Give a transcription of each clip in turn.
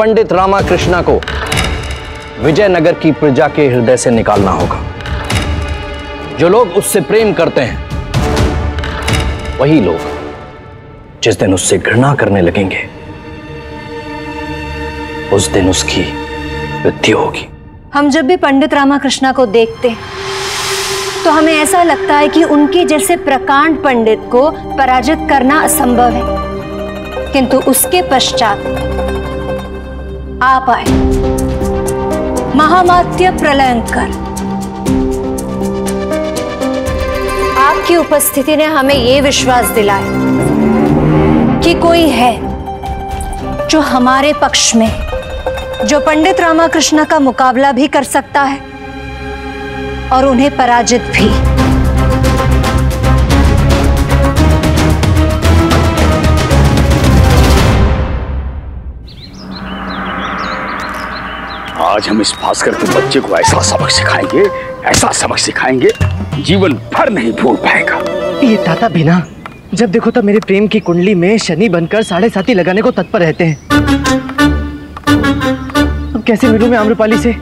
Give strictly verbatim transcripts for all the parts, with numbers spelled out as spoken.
पंडित रामा कृष्णा को विजयनगर की प्रजा के हृदय से निकालना होगा। जो लोग उससे प्रेम करते हैं वही लोग जिस दिन उससे घृणा करने लगेंगे उस दिन उसकी मृत्यु होगी। हम जब भी पंडित रामाकृष्णा को देखते तो हमें ऐसा लगता है कि उनके जैसे प्रकांड पंडित को पराजित करना असंभव है, किंतु उसके पश्चात आप आए महामात्य प्रलयंकर। आपकी उपस्थिति ने हमें यह विश्वास दिलाया कि कोई है जो हमारे पक्ष में, जो पंडित रामाकृष्ण का मुकाबला भी कर सकता है और उन्हें पराजित भी। आज हम इस भास्कर के बच्चे को ऐसा सबक सिखाएंगे, ऐसा सबक सिखाएंगे जीवन भर नहीं भूल पाएगा। ये ताता बिना जब देखो तो मेरे प्रेम की कुंडली में शनि बनकर साढ़े साती लगाने को तत्पर रहते हैं। अब कैसे मिलूं मैं आम्रपाली से?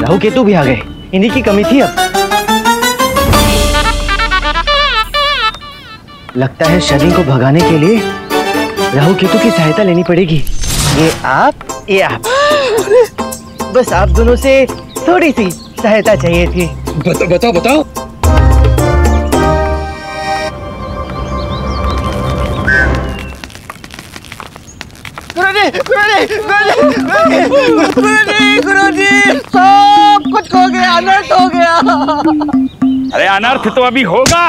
राहु केतु भी आ गए, इन्हीं की कमी थी। अब लगता है शनि को भगाने के लिए राहु केतु की सहायता लेनी पड़ेगी। ये आप ये आप बस आप दोनों से थोड़ी सी सहायता चाहिए थी। बता, बताओ बताओ सब कुछ हो गया, अनर्थ हो गया। अरे अनर्थ तो अभी होगा,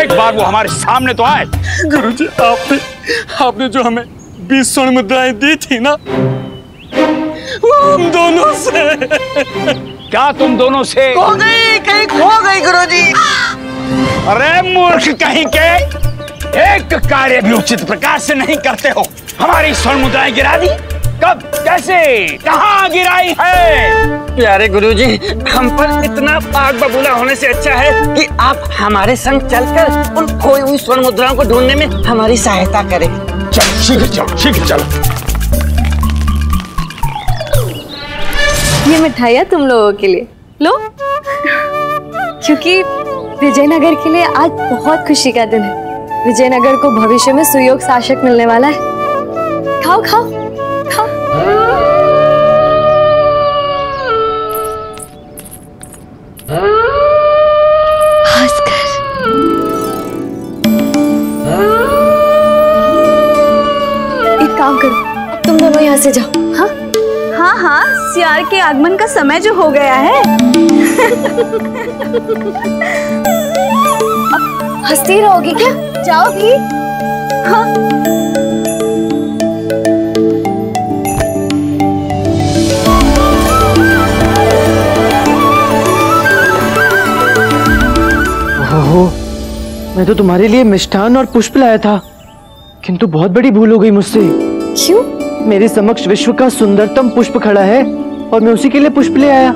एक बार वो हमारे सामने तो आए। गुरुजी आपने आपने जो हमें बीस स्वर्ण मुद्राएं दी थी ना, वो हम दोनों से। क्या तुम दोनों से? खो गई, कहीं खो गई गुरुजी। अरे मूर्ख कहीं के, एक कार्य भी उचित प्रकार से नहीं करते हो। हमारी स्वर्ण मुद्राएं गिरा दी, कब कैसे कहाँ गिराई है? प्यारे गुरुजी, हम पर इतना पाग बबूला होने से अच्छा है कि आप हमारे संग चलकर उन खोई हुई स्वर्ण मुद्राओं को ढूंढने में हमारी सहायता करें। चल शीघ्र चल शीघ्र चल। ये मिठाइयाँ तुम लोगों के लिए लो, क्योंकि विजयनगर के लिए आज बहुत खुशी का दिन है। विजयनगर को भविष्य में सुयोग शासक मिलने वाला है। खाओ खाओ। तुम दोनों यहाँ से जाओ। हाँ हाँ हाँ, सियार के आगमन का समय जो हो गया है। अब हंसती रहोगी क्या? जाओगी? हाँ। ओहो, मैं तो तुम्हारे लिए मिष्ठान और पुष्प लाया था, किंतु बहुत बड़ी भूल हो गई मुझसे। क्यों? मेरे समक्ष विश्व का सुंदरतम पुष्प खड़ा है और मैं उसी के लिए पुष्प ले आया।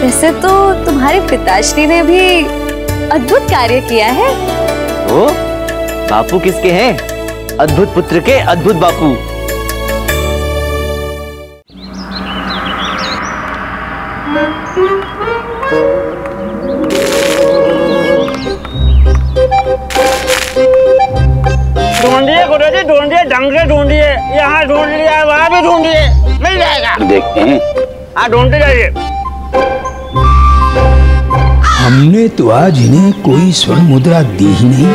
वैसे तो तुम्हारे पिताश्री ने भी अद्भुत कार्य किया है। ओ, बापू किसके हैं? अद्भुत पुत्र के अद्भुत बापू। ढूंढिए ढंग से ढूंढिए, यहाँ ढूंढ लिया वहाँ भी ढूंढिए, मिल जाएगा। देखते हैं। हाँ ढूंढते जाइए। हमने तो आज इन्हें कोई स्वर्ण मुद्रा दी ही नहीं।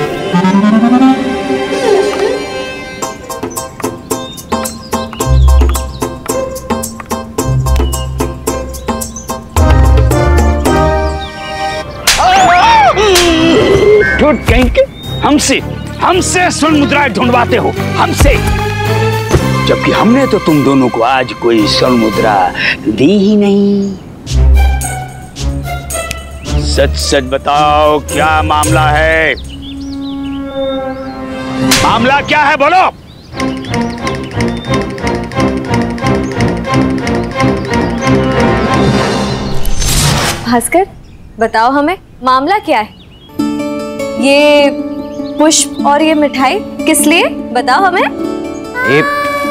झूठ कहीं के, हमसे हमसे स्वर्ण मुद्राएं ढूंढवाते हो, हमसे, जबकि हमने तो तुम दोनों को आज कोई स्वर्ण मुद्रा दी ही नहीं। सच सच बताओ क्या मामला है? मामला क्या है बोलो? भास्कर बताओ हमें, मामला क्या है? ये पुष्प और ये मिठाई किस लिए? बताओ हमें। ये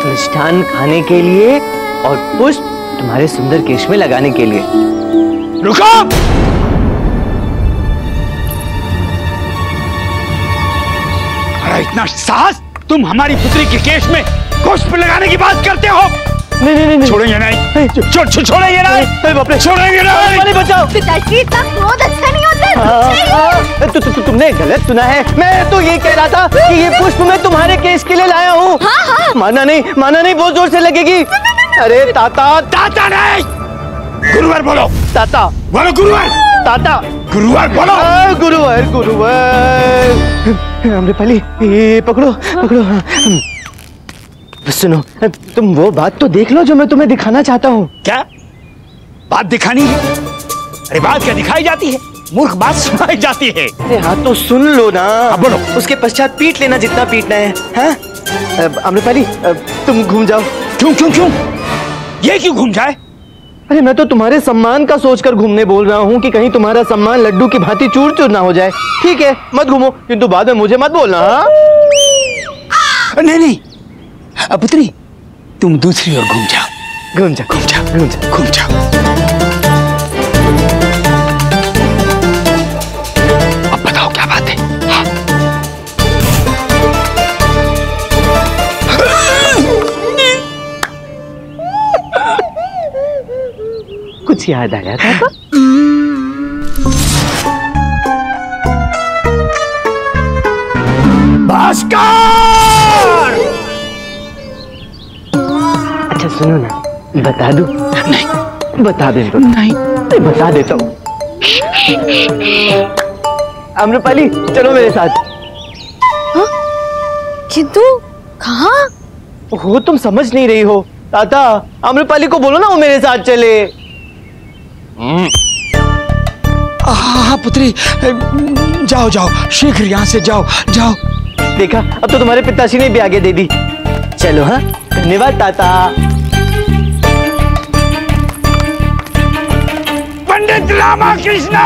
मिष्ठान खाने के लिए और पुष्प तुम्हारे सुंदर केश में लगाने के लिए। रुको! अरे इतना साहस! तुम हमारी पुत्री के केश में पुष्प लगाने की बात करते हो? नहीं नहीं नहीं छोड़ेंगे नहीं, छोड़ छोड़ेंगे नहीं, छोड़ेंगे नहीं। बचाओ पिताजी, इतना क्रोध अच्छा नहीं होता। तु, तु, तु, तुमने गलत सुना है। मैं तो ये कह रहा था कि ये पुष्प मैं तुम्हारे केस के लिए लाया हूँ। हाँ, हाँ। माना नहीं, माना नहीं, बहुत जोर से लगेगी। अरे ताता ताता नहीं, गुरुवार बोलो। ताता बोलो, गुरुवार ताता, गुरुवार बोलो, गुरुवार गुरुवार। आम्रपाली ये पकड़ो पकड़ो। सुनो, तुम वो बात तो देख लो जो मैं तुम्हें दिखाना चाहता हूँ। क्या बात दिखानी है? अरे बात क्या दिखाई जाती है, मूर्ख बात सुनाई जाती है। अरे हाँ तो सुन लो ना। अब बोलो। उसके पश्चात पीट लेना जितना पीटना है। हाँ आम्रपाली तुम घूम जाओ। क्यों क्यों क्यों? ये क्यों घूम जाए? अरे मैं तो तुम्हारे सम्मान का सोचकर घूमने बोल रहा हूँ कि कहीं तुम्हारा सम्मान लड्डू की भांति चूर चूर ना हो जाए। ठीक है मत घूमो, किंतु बाद में मुझे मत बोलना। नहीं नहीं पुत्री, तुम दूसरी ओर घूम जाओ, घूम जाओ, घूम जाओ, घूम जाओ, घूम जाओ। अब बताओ क्या बात है? हाँ। कुछ याद आया था? भास्कर! सुनो ना, बता दूं? नहीं बता दे तो। नहीं मैं बता देता हूँ। आम्रपाली चलो मेरे साथ। हाँ? किंतु कहाँ? हो तुम समझ नहीं रही हो। ताता आम्रपाली को बोलो ना वो मेरे साथ चले। हाँ पुत्री जाओ जाओ, शीघ्र यहाँ से जाओ जाओ। देखा, अब तो तुम्हारे पिताश्री ने भी आगे दे दी। चलो। हाँ धन्यवाद ताता। पंडित रामा कृष्णा!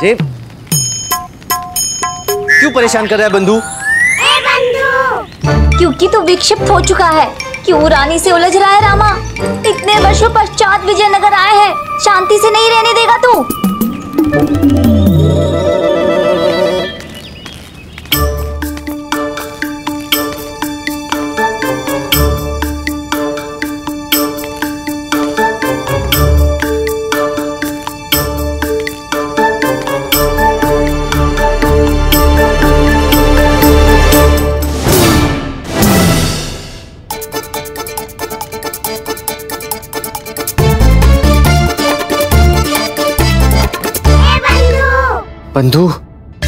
जेब क्यों परेशान कर रहा है बंधु? ए बंधु! क्योंकि तू विक्षिप्त हो चुका है। क्यों रानी से उलझ रहा है रामा? इतने वर्षों पश्चात विजयनगर आए हैं, शांति से नहीं रहने देगा बंधु।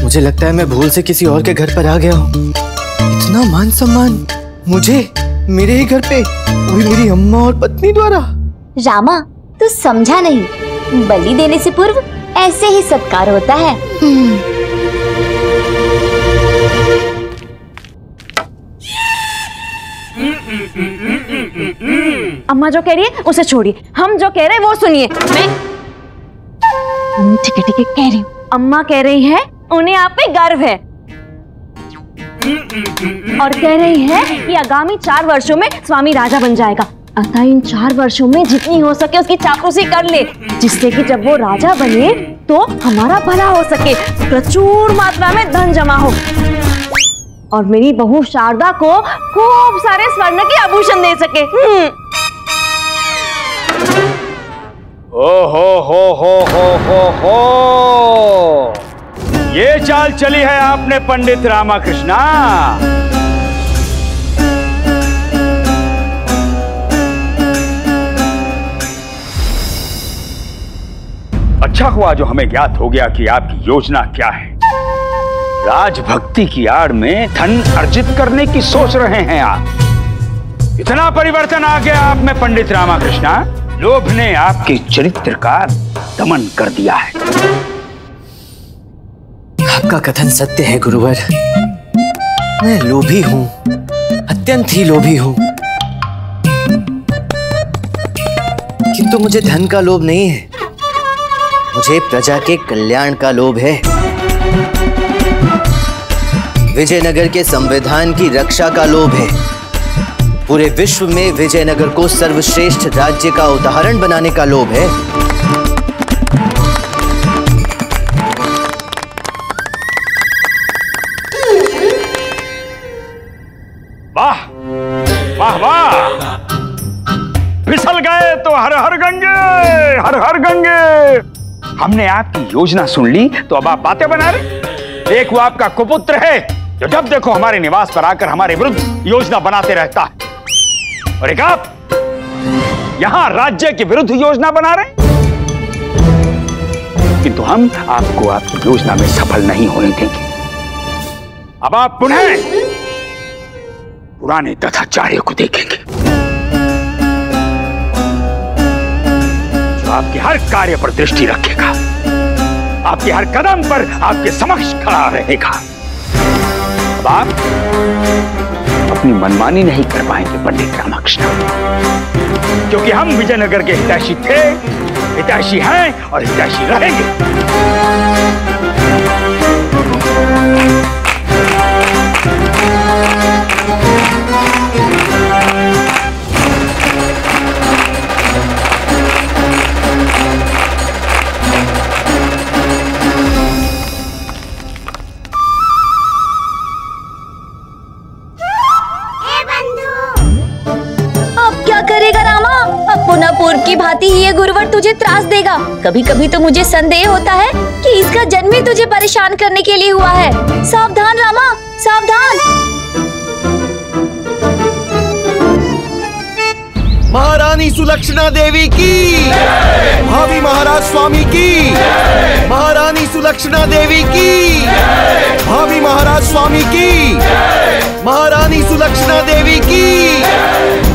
मुझे लगता है मैं भूल से किसी और के घर पर आ गया हूँ। इतना मान सम्मान मुझे मेरे ही घर पे, वो भी मेरी अम्मा और पत्नी द्वारा। रामा तू समझा नहीं, बलि देने से पूर्व ऐसे ही सत्कार होता है। अम्मा जो कह रही है उसे छोड़िए, हम जो कह रहे हैं वो सुनिए। मैं ठीक है ठीक है कह रही हूँ। अम्मा कह रही है उन्हें आप पे गर्व है और कह रही है कि आगामी चार वर्षों में स्वामी राजा बन जाएगा, अतः इन चार वर्षों में जितनी हो सके उसकी चापलूसी कर ले, जिससे कि जब वो राजा बने तो हमारा भला हो सके, प्रचुर मात्रा में धन जमा हो और मेरी बहू शारदा को खूब सारे स्वर्ण के आभूषण दे सके। ओ हो हो हो हो हो हो, ये चाल चली है आपने पंडित रामा कृष्णा। अच्छा हुआ जो हमें ज्ञात हो गया कि आपकी योजना क्या है। राजभक्ति की आड़ में धन अर्जित करने की सोच रहे हैं आप। इतना परिवर्तन आ गया आप में पंडित रामा कृष्णा, लोभ ने आपके चरित्र का दमन कर दिया है। आपका कथन सत्य है गुरुवर, मैं लोभी हूँ, अत्यंत ही लोभी हूँ, किंतु मुझे धन का लोभ नहीं है, मुझे प्रजा के कल्याण का लोभ है, विजयनगर के संविधान की रक्षा का लोभ है। पूरे विश्व में विजयनगर को सर्वश्रेष्ठ राज्य का उदाहरण बनाने का लोभ है। वाह वाह वाह, फिसल गए तो हर हर गंगे, हर हर गंगे। हमने आपकी योजना सुन ली तो अब आप बातें बना रहे। एक वो आपका कुपुत्र है जो जब देखो हमारे निवास पर आकर हमारे विरुद्ध योजना बनाते रहता है, और एक आप यहां राज्य के विरुद्ध योजना बना रहे, किंतु हम आपको आपकी योजना में सफल नहीं होने देंगे। अब आप पुनः पुराने तथाचार्य को देखेंगे जो आपके हर कार्य पर दृष्टि रखेगा, आपके हर कदम पर आपके समक्ष खड़ा रहेगा। अब आप अपनी मनमानी नहीं कर पाएंगे पंडित रामकृष्ण, क्योंकि हम विजयनगर के हितैषी थे, हितैषी हैं और हितैषी रहेंगे। गुरुवर तुझे त्रास देगा। कभी कभी तो मुझे संदेह होता है कि इसका जन्म ही तुझे परेशान करने के लिए हुआ है। सावधान रामा, सावधान। महारानी सुलक्षणा देवी की, भाभी महाराज स्वामी की। महारानी सुलक्षणा देवी की, भाभी महाराज स्वामी की। महारानी सुलक्षणा देवी की।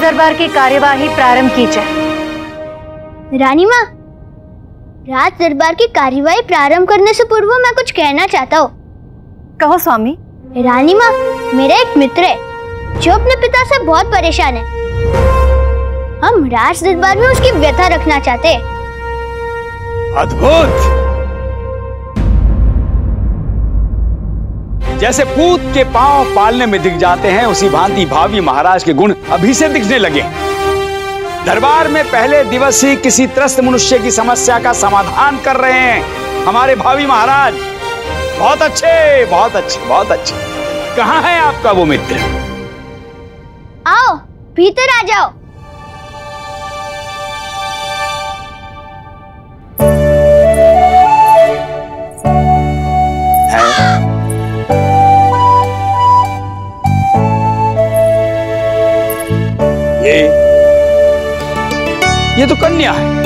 दरबार की कार्यवाही प्रारंभ की जाए। रानी माँ, राज दरबार की कार्यवाही प्रारंभ करने से पूर्व मैं कुछ कहना चाहता हूँ। कहो स्वामी। रानी माँ, मेरा एक मित्र है जो अपने पिता से बहुत परेशान है। हम राज दरबार में उसकी व्यथा रखना चाहते हैं। जैसे पूत के पांव पालने में दिख जाते हैं, उसी भांति भावी महाराज के गुण अभी से दिखने लगे। दरबार में पहले दिवस ही किसी त्रस्त मनुष्य की समस्या का समाधान कर रहे हैं हमारे भावी महाराज। बहुत अच्छे, बहुत अच्छे, बहुत अच्छे। कहाँ है आपका वो मित्र? आओ भीतर आ जाओ। ये तो कन्या है।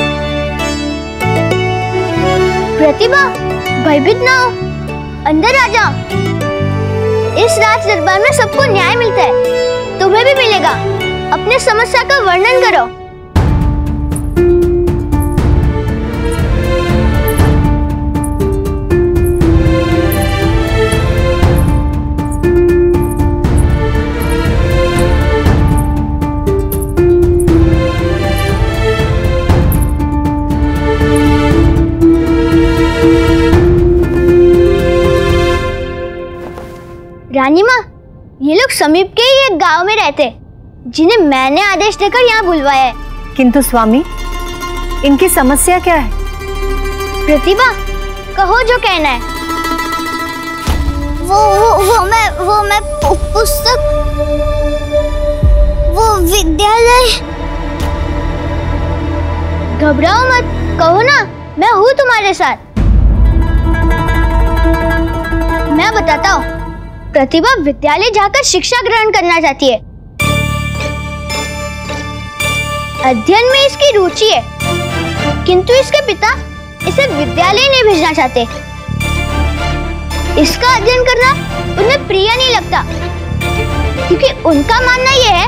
प्रतिभा, भयभीत ना हो, अंदर आ जाओ। इस राज दरबार में सबको न्याय मिलता है, तुम्हें भी मिलेगा। अपने समस्या का वर्णन करो। रानी माँ, ये लोग समीप के ही एक गांव में रहते, जिन्हें मैंने आदेश देकर यहाँ बुलवाया है। किंतु स्वामी, इनकी समस्या क्या है? प्रतिभा, कहो जो कहना है। वो वो वो मैं वो मैं पुस्तक, वो विद्यालय। घबराओ मत, कहो ना, मैं हूँ तुम्हारे साथ। मैं बताता हूँ। प्रतिभा विद्यालय जाकर शिक्षा ग्रहण करना चाहती है। अध्ययन में इसकी रुचि है, किंतु इसके पिता इसे विद्यालय नहीं भेजना चाहते। इसका अध्ययन करना उन्हें प्रिय नहीं लगता, क्योंकि उनका मानना यह है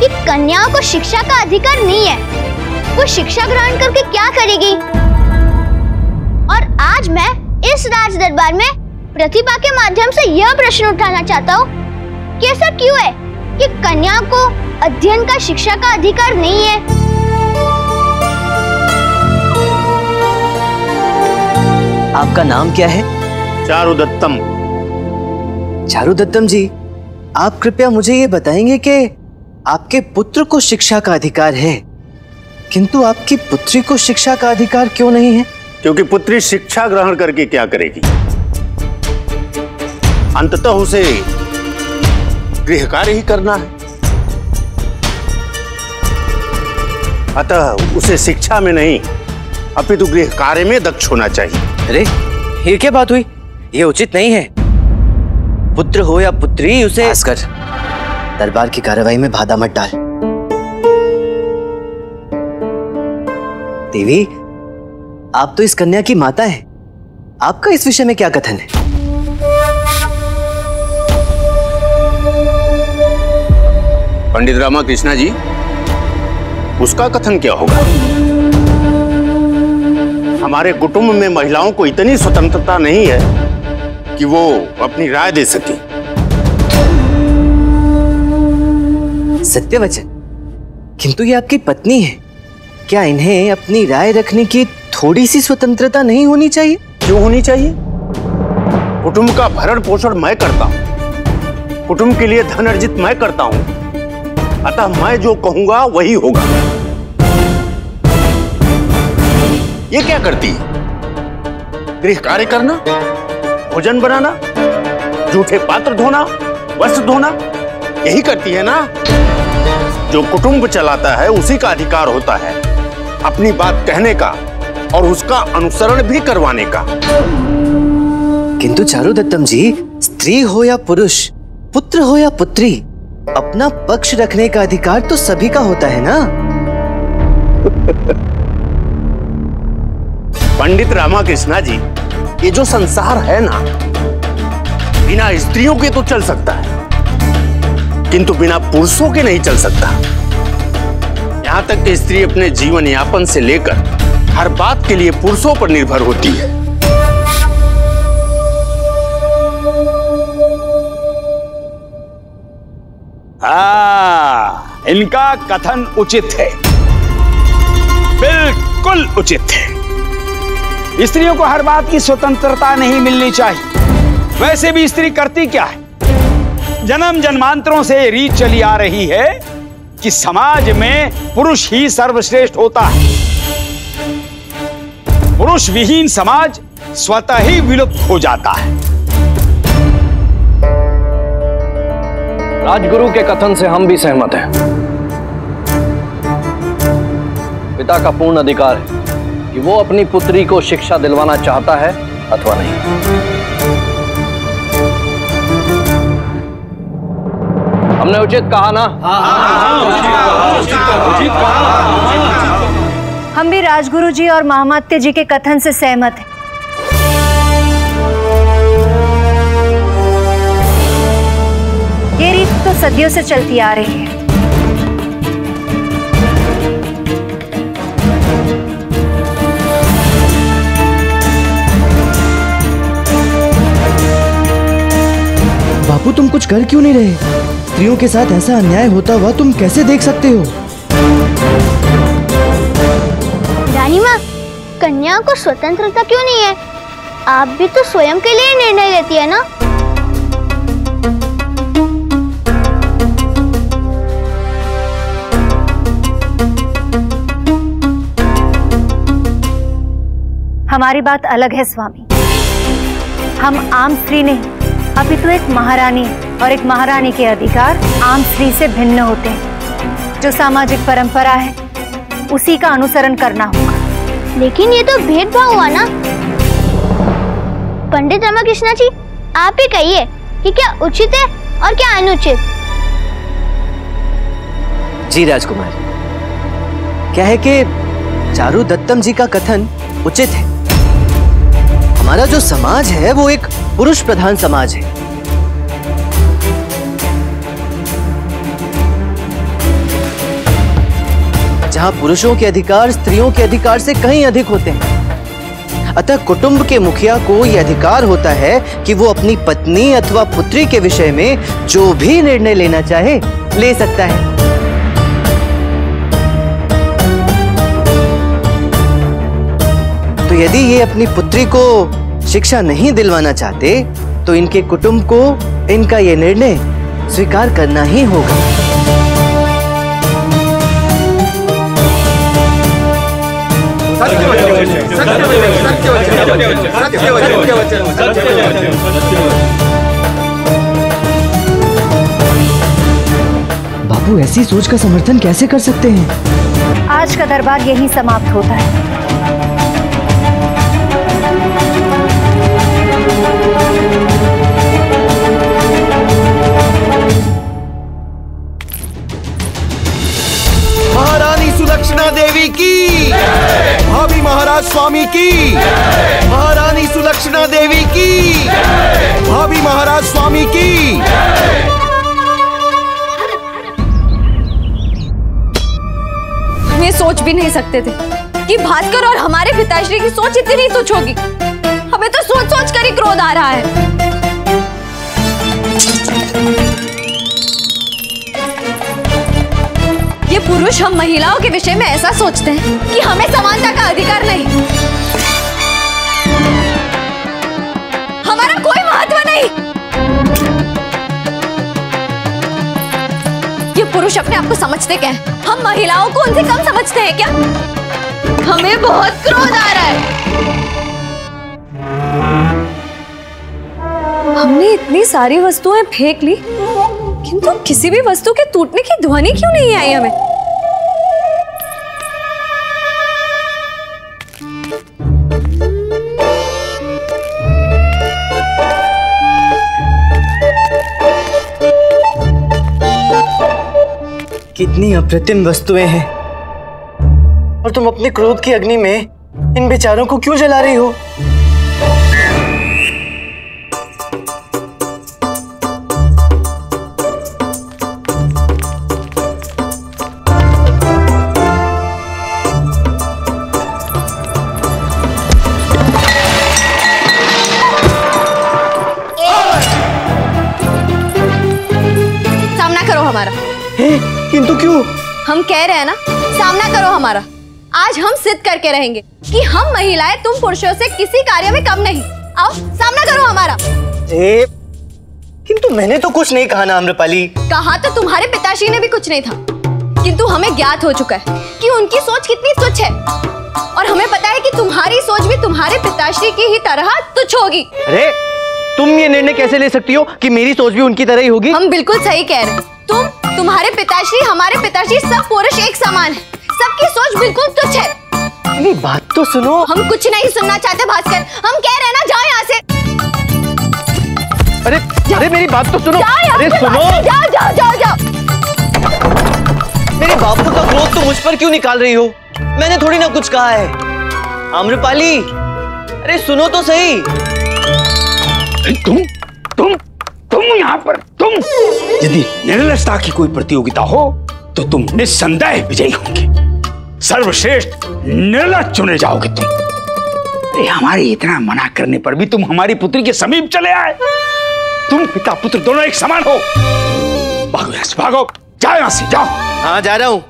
कि कन्याओं को शिक्षा का अधिकार नहीं है। वो शिक्षा ग्रहण करके क्या करेगी? और आज मैं इस राज दरबार में प्रतिभा के माध्यम से यह प्रश्न उठाना चाहता हूँ कि ऐसा क्यों है कि कन्या को अध्ययन का शिक्षा का अधिकार नहीं है? आपका नाम क्या है? चारुदत्तम। चारुदत्तम जी, आप कृपया मुझे ये बताएंगे कि आपके पुत्र को शिक्षा का अधिकार है, किंतु आपकी पुत्री को शिक्षा का अधिकार क्यों नहीं है? क्योंकि पुत्री शिक्षा ग्रहण करके क्या करेगी? अंततः उसे गृहकार्य ही करना है, अतः उसे शिक्षा में नहीं अपितु गृहकार्य में दक्ष होना चाहिए। अरे ये क्या बात हुई? ये उचित नहीं है। पुत्र हो या पुत्री, उसे भास्कर, दरबार की कार्रवाई में बाधा मत डाल। देवी, आप तो इस कन्या की माता हैं। आपका इस विषय में क्या कथन है? पंडित रामा कृष्णा जी, उसका कथन क्या होगा? हमारे कुटुंब में महिलाओं को इतनी स्वतंत्रता नहीं है कि वो अपनी राय दे सके। सत्यवचन, किंतु ये आपकी पत्नी है, क्या इन्हें अपनी राय रखने की थोड़ी सी स्वतंत्रता नहीं होनी चाहिए? क्यों होनी चाहिए? कुटुंब का भरण पोषण मैं करता हूँ, कुटुंब के लिए धन अर्जित मैं करता हूँ, अतः मैं जो कहूंगा वही होगा। ये क्या करती है? गृह कार्य करना, भोजन बनाना, जूठे पात्र धोना, वस्त्र धोना, यही करती है ना। जो कुटुंब चलाता है उसी का अधिकार होता है अपनी बात कहने का और उसका अनुसरण भी करवाने का। किंतु चारुदत्तम जी, स्त्री हो या पुरुष, पुत्र हो या पुत्री, अपना पक्ष रखने का अधिकार तो सभी का होता है ना। पंडित रामाकृष्णा जी, ये जो संसार है ना, बिना स्त्रियों के तो चल सकता है, किंतु बिना पुरुषों के नहीं चल सकता। यहाँ तक कि स्त्री अपने जीवन यापन से लेकर हर बात के लिए पुरुषों पर निर्भर होती है। आ, इनका कथन उचित है, बिल्कुल उचित है। स्त्रियों को हर बात की स्वतंत्रता नहीं मिलनी चाहिए। वैसे भी स्त्री करती क्या है? जन्म जन्मांतरों से रीत चली आ रही है कि समाज में पुरुष ही सर्वश्रेष्ठ होता है। पुरुष विहीन समाज स्वतः ही विलुप्त हो जाता है। राजगुरु के कथन से हम भी सहमत हैं। पिता का पूर्ण अधिकार है कि वो अपनी पुत्री को शिक्षा दिलवाना चाहता है अथवा नहीं। हमने उचित कहा ना? हम भी राजगुरु जी और महामात्य जी के कथन से सहमत हैं। ये रीत तो सदियों से चलती आ रही है। बापू, तुम कुछ कर क्यों नहीं रहे? स्त्रियों के साथ ऐसा अन्याय होता हुआ तुम कैसे देख सकते हो? रानी माँ, कन्या को स्वतंत्रता क्यों नहीं है? आप भी तो स्वयं के लिए निर्णय लेती है ना। हमारी बात अलग है स्वामी, हम आम स्त्री नहीं अपितु एक महारानी, और एक महारानी के अधिकार आम स्त्री से भिन्न होते हैं। जो सामाजिक परंपरा है उसी का अनुसरण करना होगा। लेकिन ये तो भेदभाव हुआ ना। पंडित रामाकृष्णा जी, आप ही कहिए कि क्या उचित है और क्या अनुचित। जी राजकुमार, क्या है कि चारुदत्तम जी का कथन उचित है। हमारा जो समाज है वो एक पुरुष प्रधान समाज है। जहाँ पुरुषों के अधिकार स्त्रियों के अधिकार से कहीं अधिक होते हैं। अतः कुटुंब के मुखिया को यह अधिकार होता है कि वो अपनी पत्नी अथवा पुत्री के विषय में जो भी निर्णय लेना चाहे ले सकता है। तो यदि ये अपनी पुत्री को शिक्षा नहीं दिलवाना चाहते तो इनके कुटुंब को इनका यह निर्णय स्वीकार करना ही होगा। बाबू ऐसी सोच का समर्थन कैसे कर सकते हैं? आज का दरबार यहीं समाप्त होता है। महारानी सुलक्षणा देवी की, भाभी महाराज स्वामी की, महारानी सुलक्षणा देवी की, भाभी महाराज स्वामी की। हम ये सोच भी नहीं सकते थे कि भास्कर और हमारे पिताश्री की सोच इतनी तुच्छ होगी। हमें तो सोच सोच कर ही क्रोध आ रहा है। ये पुरुष हम महिलाओं के विषय में ऐसा सोचते हैं कि हमें समानता का अधिकार नहीं, हमारा कोई महत्व नहीं। ये पुरुष अपने आप को समझते क्या है? हम महिलाओं को उनसे कम समझते हैं क्या? हमें बहुत क्रोध आ रहा है। हमने इतनी सारी वस्तुएं फेंक ली किंतु तो किसी भी वस्तु के टूटने की ध्वनि क्यों नहीं आई हमें? कितनी अप्रतिम वस्तुएं हैं और तुम अपने क्रोध की अग्नि में इन बेचारों को क्यों जला रही हो? किंतु क्यों? हम कह रहे हैं ना, सामना करो हमारा। आज हम सिद्ध करके रहेंगे कि हम महिलाएं तुम पुरुषों से किसी कार्य में कम नहीं। आओ सामना करो हमारा। ए, किंतु मैंने तो कुछ नहीं कहा ना आम्रपाली। कहा तो तुम्हारे पिताश्री ने भी कुछ नहीं था, किंतु हमें ज्ञात हो चुका है कि उनकी सोच कितनी तुच्छ है और हमें पता है कि तुम्हारी सोच भी तुम्हारे पिताश्री की ही तरह तुच्छ होगी। अरे तुम ये निर्णय कैसे ले सकती हो कि मेरी सोच भी उनकी तरह ही होगी? हम बिल्कुल सही कह रहे हैं। तुम, तुम्हारे पिताश्री, हमारे पिताश्री, सब पुरुष एक समान है। सबकी सोच बिल्कुल तुच्छ है। मेरी बात तो सुनो। हम कुछ नहीं सुनना चाहते भास्कर। हम कह रहे हैं ना, जाओ यहाँ से। अरे अरे मेरी बात तो सुनो। अरे सुनो। जाओ जाओ जाओ जाओ। मेरे बापू का क्रोध तुम मुझ पर क्यों निकाल रही हो? मैंने थोड़ी ना कुछ कहा है। आम्रपाली, अरे सुनो तो सही। तुम तुम तुम यहाँ पर तुम यदि निर्लजता की कोई प्रतियोगिता हो तो तुम निस्संदेह विजयी होंगे। सर्वश्रेष्ठ निर्लज चुने जाओगे तुम। अरे हमारे इतना मना करने पर भी तुम हमारी पुत्री के समीप चले आए। तुम पिता पुत्र दोनों एक समान हो। भागो यहाँ से, भागो, जाओ यहाँ से, जाओ। हाँ जा रहा हूँ,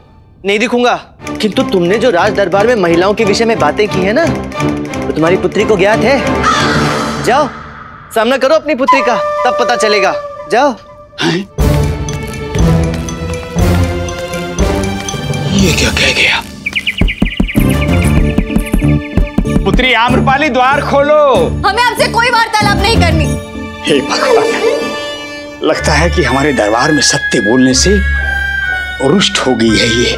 नहीं दिखूंगा। किंतु तुमने जो राज दरबार में महिलाओं के विषय में बातें की है ना, तो तुम्हारी पुत्री को ज्ञात है। जाओ सामना करो अपनी पुत्री का, तब पता चलेगा। जाओ। हाँ? ये क्या कह गया? पुत्री आम्रपाली द्वार खोलो। हमें आपसे कोई वार्तालाप नहीं करनी। हे भगवान, लगता है कि हमारे दरबार में सत्य बोलने से रुष्ट हो गई है ये।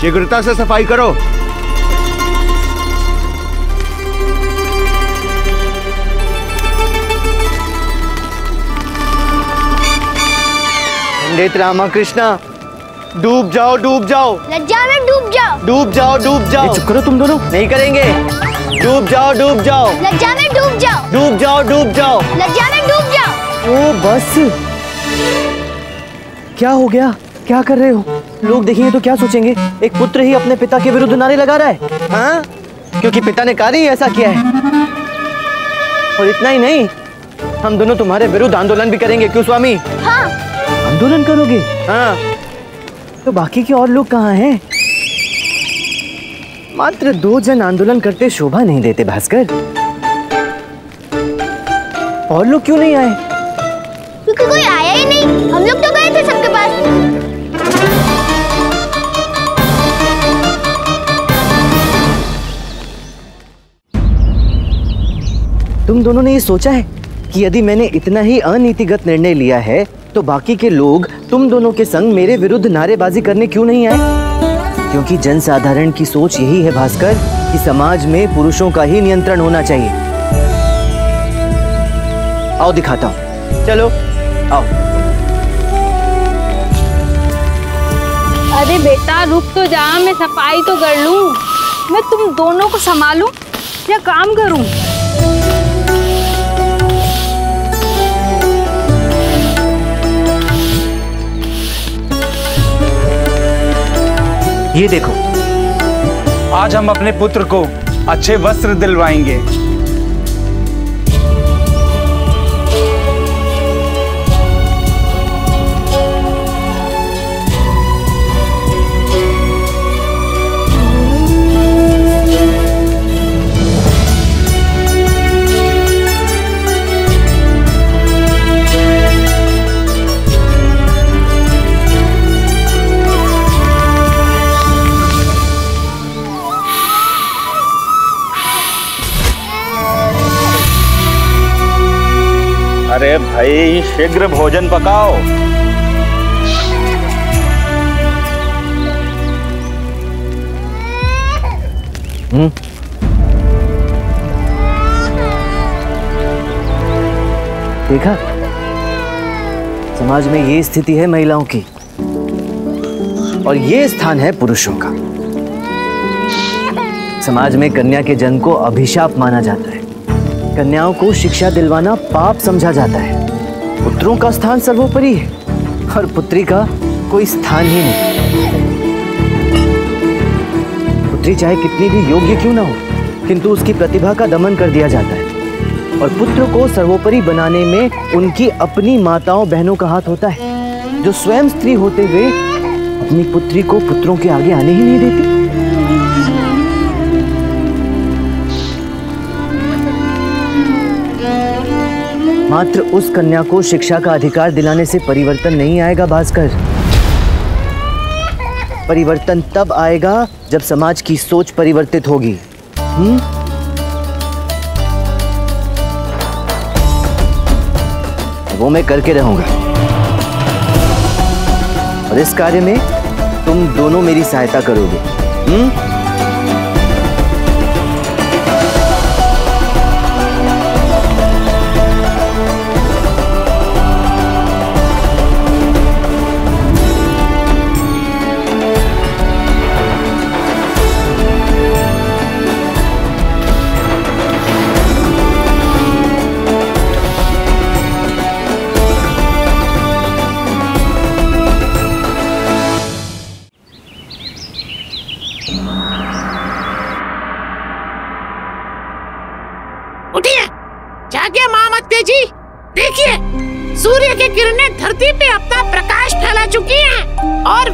शीघ्रता से सफाई करो। पंडित रामा कृष्णा, डूब जाओ डूब जाओ, लज्जा में डूब जाओ, डूब जाओ डूब जाओ। चुप करो तुम दोनों, नहीं करेंगे। डूब जाओ डूब जाओ, लज्जा में डूब जाओ, डूब जाओ डूब जाओ, लज्जा में डूब जाओ। ओ बस, क्या हो गया? क्या कर रहे हो? लोग देखेंगे तो क्या सोचेंगे? एक पुत्र ही अपने पिता के विरुद्ध नारे लगा रहा है, हाँ? क्योंकि पिता ने कार्य ही ऐसा किया है। और इतना ही नहीं, हम दोनों तुम्हारे विरुद्ध आंदोलन भी करेंगे। क्यों स्वामी? हाँ। आंदोलन करोगे? हाँ। तो बाकी के और लोग कहाँ हैं? मात्र दो जन आंदोलन करते शोभा नहीं देते भास्कर। और लोग क्यों नहीं आए? क्योंकि कोई आया ही नहीं। हम लोग तो गए थे सबके पास। तुम दोनों ने ये सोचा है कि यदि मैंने इतना ही अनीतिगत निर्णय लिया है तो बाकी के लोग तुम दोनों के संग मेरे विरुद्ध नारेबाजी करने क्यों नहीं आए? क्योंकि जनसाधारण की सोच यही है भास्कर कि समाज में पुरुषों का ही नियंत्रण होना चाहिए। आओ दिखाता हूँ, चलो आओ। अरे बेटा रुक तो जा, मैं सफाई तो कर लूँ, मैं तुम दोनों को संभालूँ या काम करूँ? ये देखो, आज हम अपने पुत्र को अच्छे वस्त्र दिलवाएंगे। अरे भाई शीघ्र भोजन पकाओ। हम्म, देखा, समाज में ये स्थिति है महिलाओं की और ये स्थान है पुरुषों का। समाज में कन्या के जन्म को अभिशाप माना जाता है, कन्याओं को शिक्षा दिलवाना पाप समझा जाता है। पुत्रों का स्थान सर्वोपरि है और पुत्री का कोई स्थान ही नहीं। पुत्री चाहे कितनी भी योग्य क्यों ना हो, किंतु उसकी प्रतिभा का दमन कर दिया जाता है और पुत्र को सर्वोपरि बनाने में उनकी अपनी माताओं बहनों का हाथ होता है, जो स्वयं स्त्री होते हुए अपनी पुत्री को पुत्रों के आगे आने ही नहीं देती। मात्र उस कन्या को शिक्षा का अधिकार दिलाने से परिवर्तन नहीं आएगा भास्कर। परिवर्तन तब आएगा जब समाज की सोच परिवर्तित होगी। हम्म, वो मैं करके रहूंगा और इस कार्य में तुम दोनों मेरी सहायता करोगे। हम्म,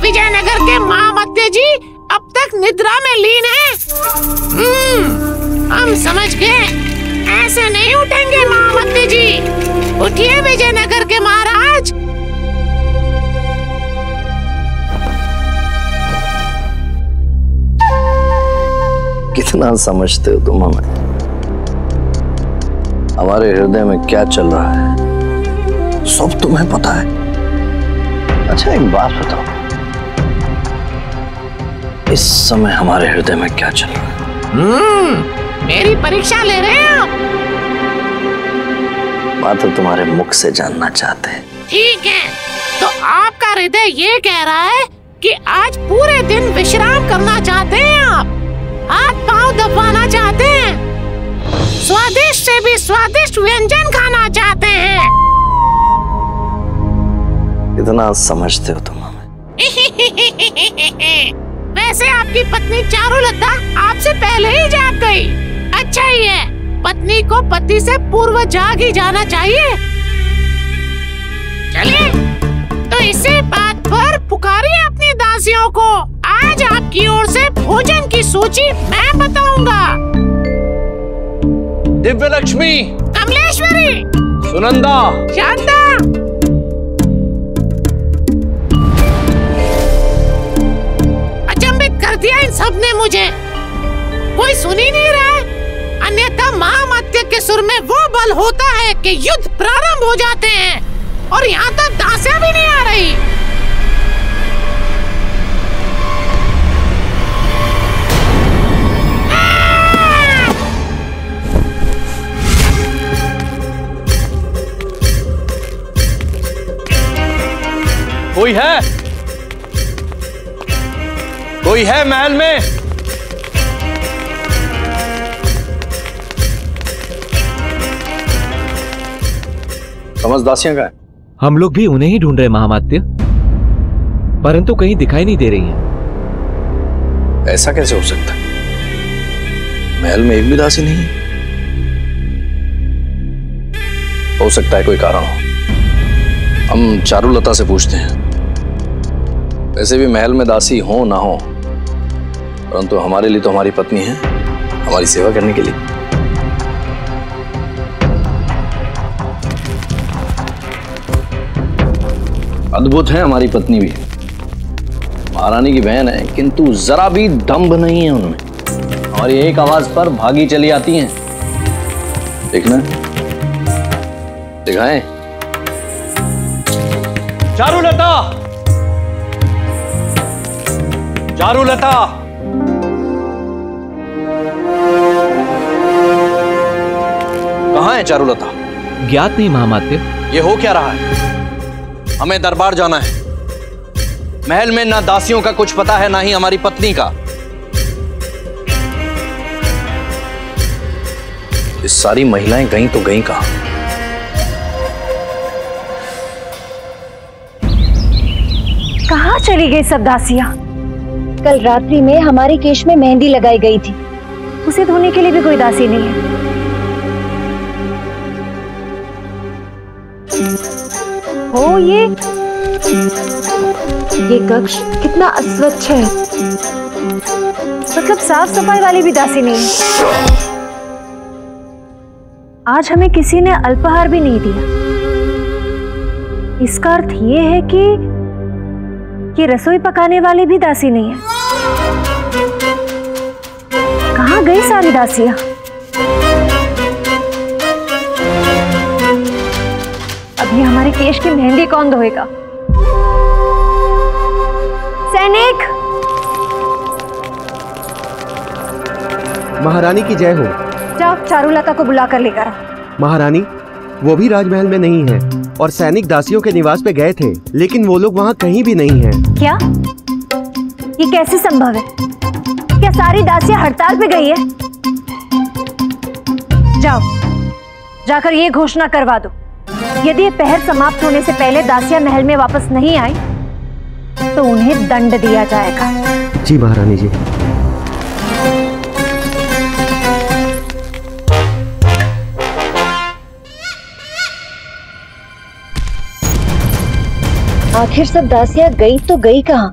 विजयनगर के महामात्य जी अब तक निद्रा में लीन हैं। हम्म, हम समझ गए, ऐसे नहीं उठेंगे महामात्य जी। उठिए विजयनगर के महाराज। कितना समझते हो तुम हमें, हमारे हृदय में क्या चल रहा है सब तुम्हें पता है। अच्छा एक बात बताओ, इस समय हमारे हृदय में क्या चल रहा है? हम्म, मेरी परीक्षा ले रहे हैं आप? बात तो तुम्हारे मुख से जानना चाहते हैं। ठीक है। तो आपका हृदय ये कह रहा है कि आज पूरे दिन विश्राम करना चाहते हैं, आप हाथ पाँव दबाना चाहते हैं, स्वादिष्ट से भी स्वादिष्ट व्यंजन खाना चाहते हैं। इतना समझते हो तुम हमें? वैसे आपकी पत्नी चारुलता आपसे पहले ही जाग गई। अच्छा ही है, पत्नी को पति से पूर्व जाग ही जाना चाहिए। चलिए, तो इसी बात पर पुकारिए अपनी दासियों को। आज आपकी ओर से भोजन की सूची मैं बताऊंगा। दिव्य लक्ष्मी, कमलेश्वरी, सुनंदा, शारदा। अचंभित कर दिया इन सब ने मुझे, कोई सुन ही नहीं रहा। अन्यथा महामात्य के सुर में वो बल होता है कि युद्ध प्रारंभ हो जाते हैं, और यहाँ तक दासियां भी नहीं आ रही। कोई है? कोई है महल में? समझ दासियां का है। हम लोग भी उन्हें ही ढूंढ रहे महामात्य, परंतु कहीं दिखाई नहीं दे रही हैं। ऐसा कैसे हो सकता? महल में एक भी दासी नहीं है। हो सकता है कोई कारण हो। हम चारुलता से पूछते हैं। वैसे भी महल में दासी हो ना हो, परंतु हमारे लिए तो हमारी पत्नी है, हमारी सेवा करने के लिए। अद्भुत है हमारी पत्नी भी, महारानी की बहन है, किंतु जरा भी दंभ नहीं है उनमें, और एक आवाज पर भागी चली आती हैं। देखना, दिखाएं। चारुलता, चारुलता, कहाँ है चारुलता? ज्ञात नहीं महामात्य। ये हो क्या रहा है? हमें दरबार जाना है। महल में ना दासियों का कुछ पता है, ना ही हमारी पत्नी का। इस सारी महिलाएं गईं तो गईं कहाँ? कहाँ चली गई सब दासियां? कल रात्रि में हमारे केश में मेहंदी लगाई गई थी, उसे धोने के लिए भी कोई दासी नहीं है। ओ ये ये कक्ष कितना अस्वच्छ है, मतलब साफ सफाई वाली भी दासी नहीं है। आज हमें किसी ने अल्पाहार भी नहीं दिया। इसका अर्थ ये है कि ये रसोई पकाने वाली भी दासी नहीं है। कहाँ गई सारी दासियाँ? ये हमारे केश की मेहंदी कौन धोएगा? सैनिक! महारानी की जय हो। जाओ चारुलता को बुला कर लेकर आओ। महारानी, वो भी राजमहल में नहीं है, और सैनिक दासियों के निवास पे गए थे, लेकिन वो लोग वहाँ कहीं भी नहीं हैं। क्या? ये कैसे संभव है? क्या सारी दासियां हड़ताल पे गई है? जाओ, जाकर ये घोषणा करवा दो, यदि ये पहर समाप्त होने से पहले दासियां महल में वापस नहीं आई तो उन्हें दंड दिया जाएगा। जी महारानी जी। आखिर सब दासियां गई तो गई कहाँ?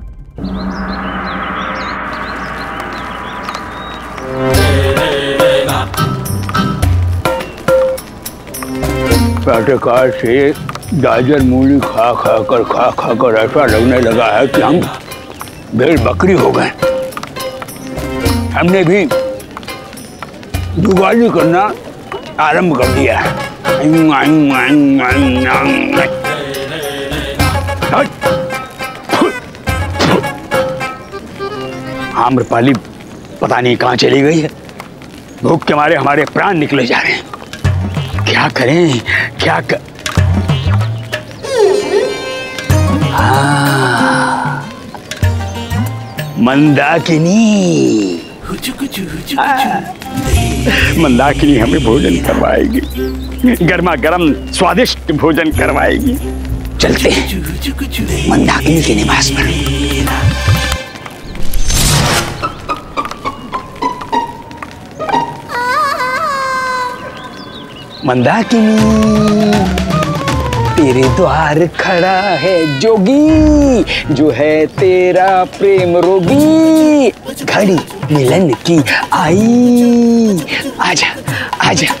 प्रातःकाल से गाजर मूली खा खा कर खा खा कर ऐसा लगने लगा है कि हम भेड़ बकरी हो गए। हमने भी जुगाली करना आरंभ कर दिया है। आम्रपाली पता नहीं कहाँ चली गई है। भूख के मारे हमारे प्राण निकले जा रहे हैं। क्या करें, क्या कर... मंदाकिनी मंदाकिनी हमें भोजन करवाएगी, गर्मा गर्म स्वादिष्ट भोजन करवाएगी। चलते हैं मंदाकिनी के निवास पर। मंदाकिनी तेरे द्वार खड़ा है जोगी, जो है तेरा प्रेम रोगी। घड़ी मिलन की आई, आजा आजा।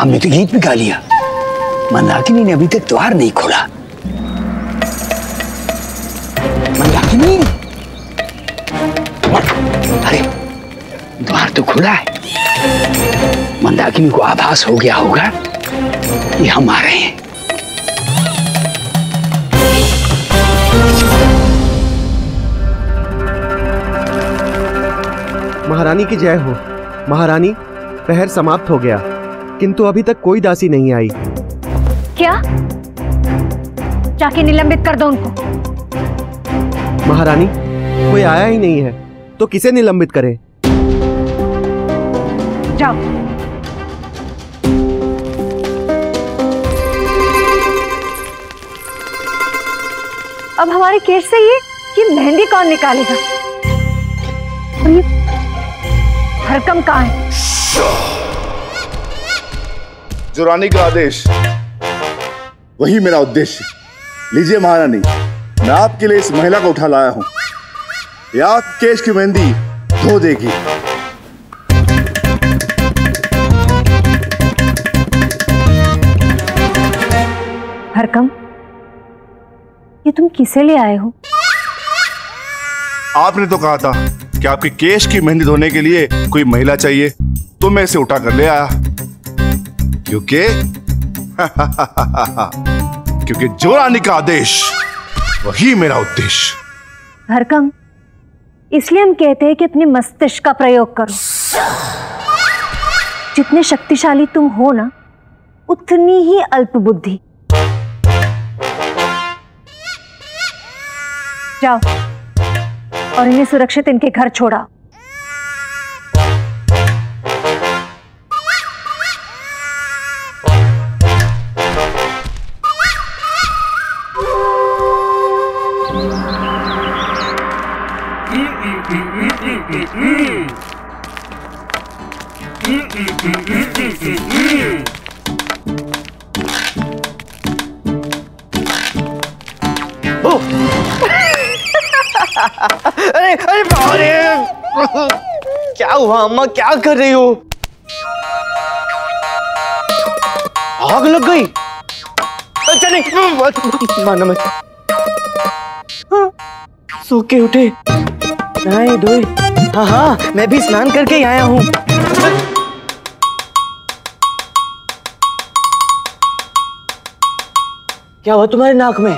हमने तो गीत भी गा लिया, मंदाकिनी ने अभी तक द्वार नहीं खोला। मंदाकिनी, अरे द्वार तो खुला है। मंदाकिनी को आभास हो गया होगा कि हम आ रहे हैं। महारानी की जय हो। महारानी, पहर समाप्त हो गया, किंतु अभी तक कोई दासी नहीं आई। क्या? जाके निलंबित कर दो उनको। महारानी, कोई आया ही नहीं है तो किसे निलंबित करें? जाओ। अब हमारे केश से ये ये मेहंदी कौन निकालेगा? हरकम कहाँ है? जुरानी का आदेश वही मेरा उद्देश्य। लीजिए महारानी, मैं आपके लिए इस महिला को उठा लाया हूँ। यह आपके केश की मेहंदी धो देगी। हरकम, ये तुम किसे ले आए हो? आपने तो कहा था कि आपके केश की मेहंदी धोने के लिए कोई महिला चाहिए, तो मैं इसे उठा कर ले आया। क्योंकि क्योंकि जोरानी का आदेश वही मेरा उद्देश्य। हरकम, इसलिए हम कहते हैं कि अपने मस्तिष्क का प्रयोग करो। जितने शक्तिशाली तुम हो ना, उतनी ही अल्पबुद्धि। जाओ और इन्हें सुरक्षित इनके घर छोड़ा। अरे अरे बाबा, क्या हुआ अम्मा? क्या कर रही हो? आग लग गई? अच्छा नहीं, माना मत। हाँ, सो के उठे, नहाए धोए। हाँ हाँ, मैं भी स्नान करके आया हूँ। क्या हुआ तुम्हारे नाक में?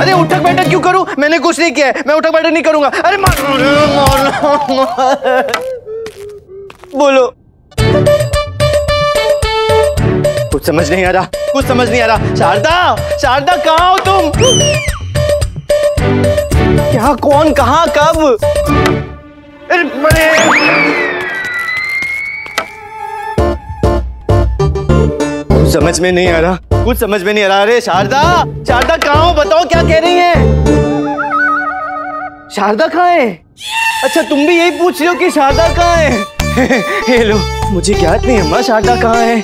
अरे उठक बैठक क्यों करूं? मैंने कुछ नहीं किया है, मैं उठक बैठक नहीं करूंगा। अरे मार, मार, मार। बोलो, कुछ समझ नहीं आ रहा, कुछ समझ नहीं आ रहा। शारदा, शारदा कहाँ हो तुम? क्या, कौन, कहाँ, कब? कुछ समझ में नहीं आ रहा, कुछ समझ में नहीं आ रहा। अरे शारदा, शारदा कहाँ हो? बताओ क्या कह रही हैं? शारदा कहाँ है? अच्छा, तुम भी यही पूछ रही हो कि शारदा कहाँ है? हे लो, मुझे ज्ञात नहीं अम्मा, शारदा कहाँ है?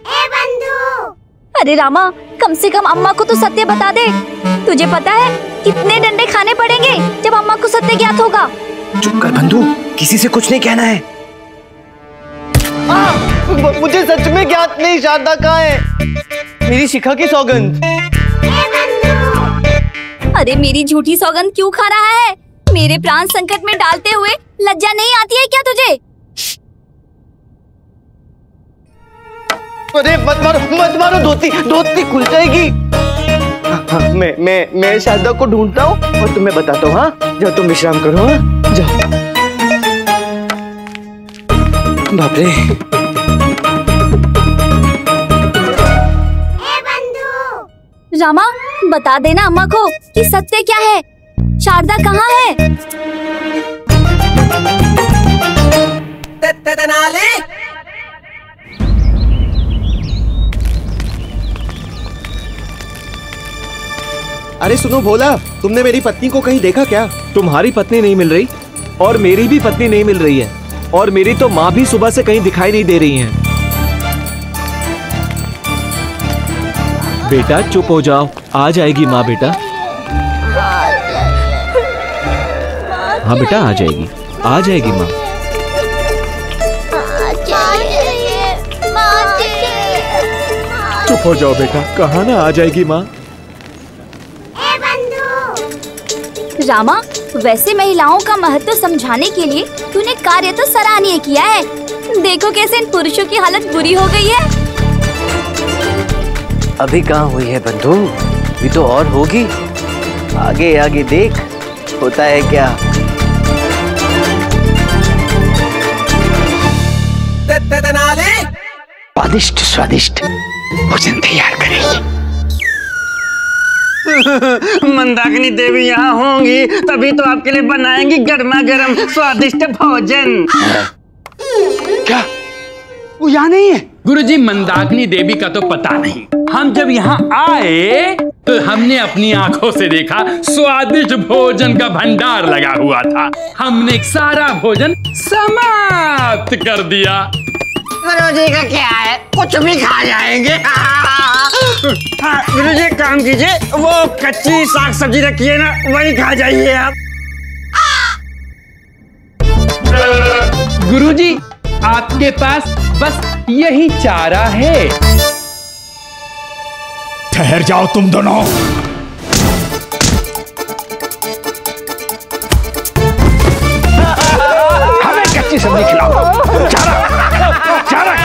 ए बंधु! अरे रामा, कम से कम अम्मा को तो सत्य बता दे। तुझे पता है कितने डंडे खाने पड़ेंगे जब अम्मा को सत्य ज्ञात होगा। चुप कर बंधु, किसी से कुछ नहीं कहना है। आ! मुझे सच में ज्ञात नहीं शारदा कहाँ है। मेरी शिखा की सौगंध। अरे मेरी झूठी सौगंध क्यों खा रहा है? मेरे प्राण संकट में डालते हुए लज्जा नहीं आती है क्या तुझे? अरे मत मारो, मत मारो, धोती धोती खुल जाएगी। हाँ, हाँ, मैं मैं मैं शारदा को ढूंढता हूँ और तुम्हें बताता हूँ। हाँ, जाओ तुम विश्राम करो। हाँ, जाओ। बाप रे! ए बंधु! रामा, बता देना अम्मा को कि सत्य क्या है, शारदा कहाँ है। अरे सुनो भोला, तुमने मेरी पत्नी को कहीं देखा क्या? तुम्हारी पत्नी नहीं मिल रही और मेरी भी पत्नी नहीं मिल रही है, और मेरी तो माँ भी सुबह से कहीं दिखाई नहीं दे रही है। बेटा चुप हो जाओ, आ जाएगी माँ बेटा। हाँ बेटा आ जाएगी, आ जाएगी माँ। चुप हो जाओ बेटा, कहा ना आ जाएगी माँ। रामा, वैसे महिलाओं का महत्व समझाने के लिए तूने कार्य तो सराहनीय किया है। देखो कैसे इन पुरुषों की हालत बुरी हो गई है। अभी कहाँ हुई है बंधु, ये तो और होगी। आगे आगे देख होता है क्या। स्वादिष्ट स्वादिष्ट भोजन तैयार करेगी। मंदाकिनी देवी यहाँ होंगी तभी तो आपके लिए बनाएंगी गर्मा गर्म स्वादिष्ट भोजन। क्या वो यहाँ नहीं है? गुरुजी मंदाकिनी देवी का तो पता नहीं, हम जब यहाँ आए तो हमने अपनी आंखों से देखा स्वादिष्ट भोजन का भंडार लगा हुआ था। हमने सारा भोजन समाप्त कर दिया। गुरुजी का क्या है, कुछ भी खा जाएंगे। हाँ गुरुजी काम कीजिए, वो कच्ची साग सब्जी रखी है ना, वही खा जाइए आप। गुरुजी आपके पास बस यही चारा है। ठहर जाओ तुम दोनों। हमें कच्ची सब्जी खिलाओ। चारा, चारा, चारा।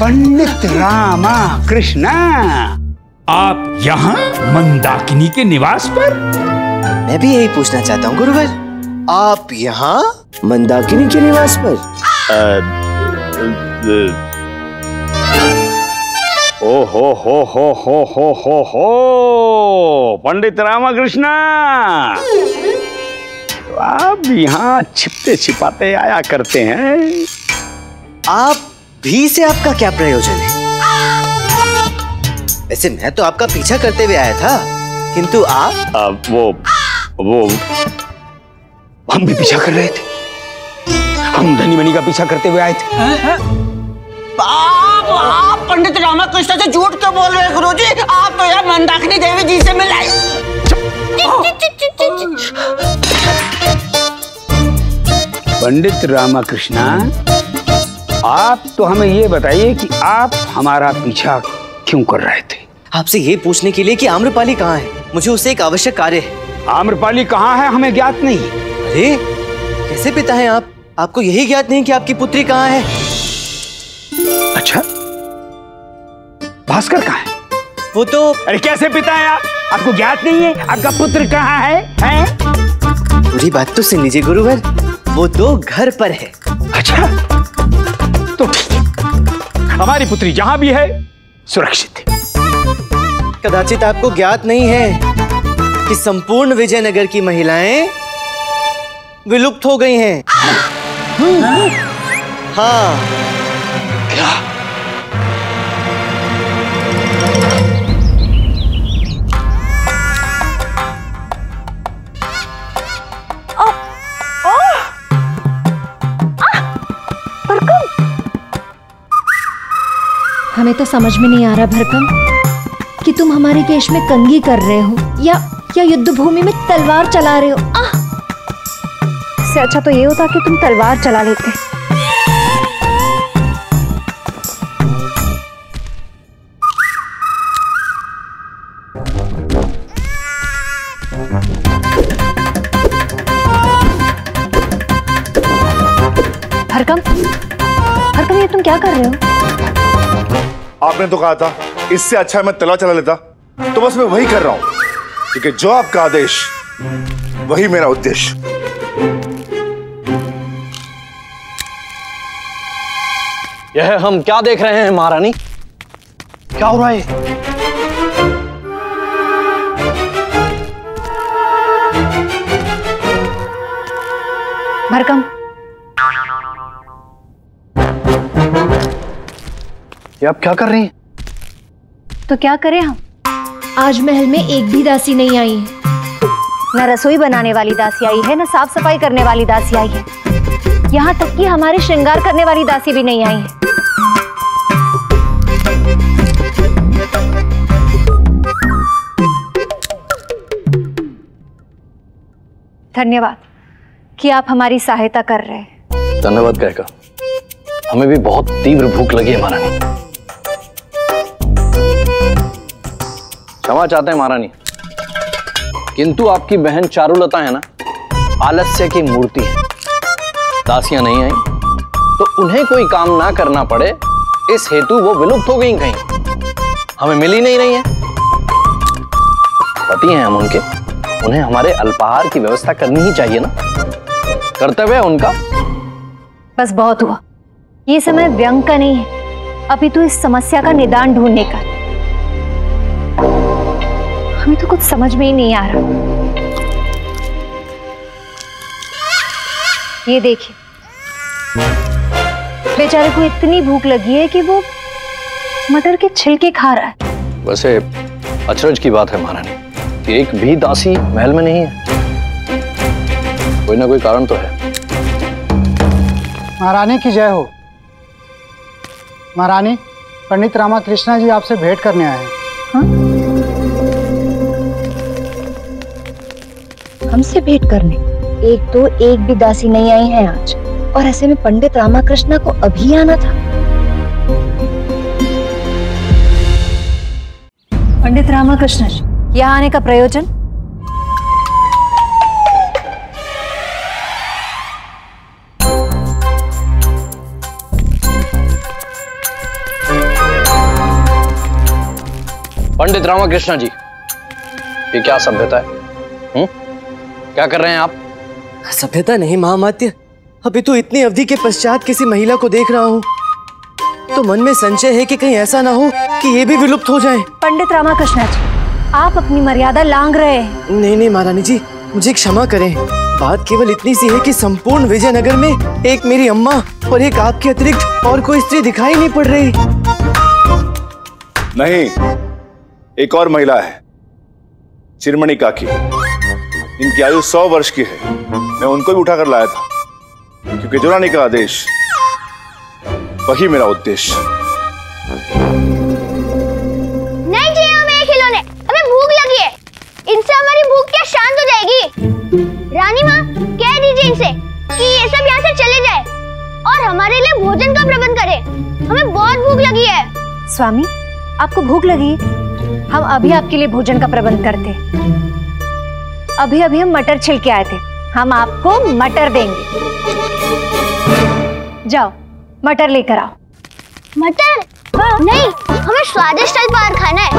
पंडित रामा कृष्णा, आप यहाँ मंदाकिनी के निवास पर? मैं भी यही पूछना चाहता हूँ गुरुवर, आप यहाँ मंदाकिनी के निवास पर? आ, ओ हो हो हो हो हो हो हो, पंडित रामा कृष्णा आप यहाँ छिपते छिपाते आया करते हैं। आप भी से आपका क्या प्रयोजन है? वैसे मैं तो आपका पीछा करते हुए आया था, किंतु आप आ, वो वो हम भी पीछा कर रहे थे। हम धनीमणि का पीछा करते हुए आए थे। आप आप पंडित रामा कृष्णा से झूठ क्यों बोल रहे हैं गुरुजी? आप तो यार मंदाकिनी देवी जी से मिल आए। पंडित रामा कृष्णा, आप तो हमें ये बताइए कि आप हमारा पीछा क्यों कर रहे थे? आपसे ये पूछने के लिए कि आम्रपाली कहाँ है। मुझे उससे एक आवश्यक कार्य है। आम्रपाली कहाँ है हमें ज्ञात नहीं। अरे कैसे पिता हैं आप, आपको यही ज्ञात नहीं कि आपकी पुत्री कहाँ है? अच्छा भास्कर कहाँ है? वो तो। अरे कैसे पिता हैं आप, आपको ज्ञात नहीं है आपका पुत्र कहाँ है? है? पूरी बात तो सुन लीजिए गुरुवर, वो तो घर पर है। अच्छा तो हमारी पुत्री जहाँ भी है सुरक्षित है। कदाचित आपको ज्ञात नहीं है कि संपूर्ण विजयनगर की महिलाएं विलुप्त हो गई हैं। हाँ क्या? हमें तो समझ में नहीं आ रहा भरकम कि तुम हमारे केश में कंघी कर रहे हो या या युद्ध भूमि में तलवार चला रहे हो। आह! इससे अच्छा तो ये होता कि तुम तलवार चला लेते। भरकम, भरकम ये तुम क्या कर रहे हो? आपने तो कहा था इससे अच्छा मैं तलवार चला लेता, तो बस मैं वही कर रहा हूँ, क्योंकि जो आपका आदेश वही मेरा उद्देश्य। यह हम क्या देख रहे हैं महारानी? क्या हो रहा है? भरकम, ये आप क्या कर रही हैं? तो क्या करें हम? आज महल में एक भी दासी नहीं आई है। न रसोई बनाने वाली दासी आई है, न साफ सफाई करने वाली दासी आई है, यहाँ तक कि हमारे श्रृंगार करने वाली दासी भी नहीं आई है। धन्यवाद कि आप हमारी सहायता कर रहे हैं। धन्यवाद कहकर हमें भी बहुत तीव्र भूख लगी है महारानी। क्षमा चाहते हैं महारानी, किंतु आपकी बहन चारुलता है ना, आलस्य की मूर्ति है। दासियां नहीं आई तो उन्हें कोई काम ना करना पड़े, इस हेतु वो विलुप्त हो गई, कहीं हमें मिली नहीं रही है। पति हैं हम उनके, उन्हें हमारे अल्पाहार की व्यवस्था करनी ही चाहिए ना, कर्तव्य है उनका। बस बहुत हुआ, ये समय व्यंग का नहीं है, अभी तो इस समस्या का निदान ढूंढने का। हमें तो कुछ समझ में ही नहीं आ रहा। ये देखिए, बेचारे को इतनी भूख लगी है कि वो मटर के छिलके खा रहा है। वैसे अचरज की बात है महारानी कि एक भी दासी महल में नहीं है, कोई ना कोई कारण तो है। महारानी की जय हो। महारानी, पंडित रामा कृष्णा जी आपसे भेंट करने आए हैं। हाँ? हमसे भेंट करने? एक तो एक भी दासी नहीं आई है आज, और ऐसे में पंडित रामा कृष्णा को अभी आना था। पंडित रामा कृष्णा जी, यहाँ आने का प्रयोजन? पंडित रामाकृष्णा जी, ये क्या सभ्यता है? हुँ? क्या कर रहे हैं आप? सभ्यता नहीं महामात्य, अभी तो इतनी अवधि के पश्चात किसी महिला को देख रहा हूँ तो मन में संशय है कि कहीं ऐसा ना हो कि ये भी विलुप्त हो जाए। पंडित रामाकृष्णा जी, आप अपनी मर्यादा लांघ रहे हैं। नहीं नहीं महारानी जी, मुझे क्षमा करें। बात केवल इतनी सी है कि संपूर्ण विजयनगर में एक मेरी अम्मा और एक आपके अतिरिक्त और कोई स्त्री दिखाई नहीं पड़ रही। नहीं, एक और महिला है, सिरमणि काकी, इनकी आयु सौ वर्ष की है। मैं उनको भी उठाकर लाया था क्योंकि जुरानी का आदेश, वही मेरा उद्देश्य। नहीं चाहिए हमें खिलौने, हमें भूख लगी है। इनसे हमारी भूख क्या शांत हो जाएगी। रानी माँ, कह दीजिए इनसे कि ये सब यहाँ से चले जाए और हमारे लिए भोजन का प्रबंध करे, हमें बहुत भूख लगी है। स्वामी, आपको भूख लगी? हम अभी आपके लिए भोजन का प्रबंध करते। अभी अभी हम मटर छिलके आए थे, हम आपको मटर देंगे। जाओ मटर लेकर आओ। मटर? हाँ। नहीं, हमें स्वादिष्ट अल्पाहार खाना है।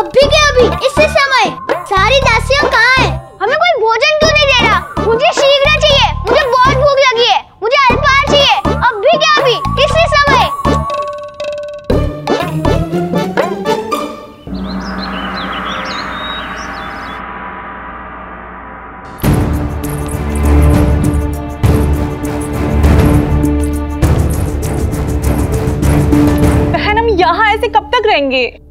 अभी क्या अभी, इससे समय। सारी दासियां कहाँ हैं? हमें कोई भोजन क्यों नहीं दे रहा? मुझे शीघ्र चाहिए, मुझे बहुत भूख लगी है, मुझे अल्पाहार चाहिए। अभी क्या अभी, इससे समय।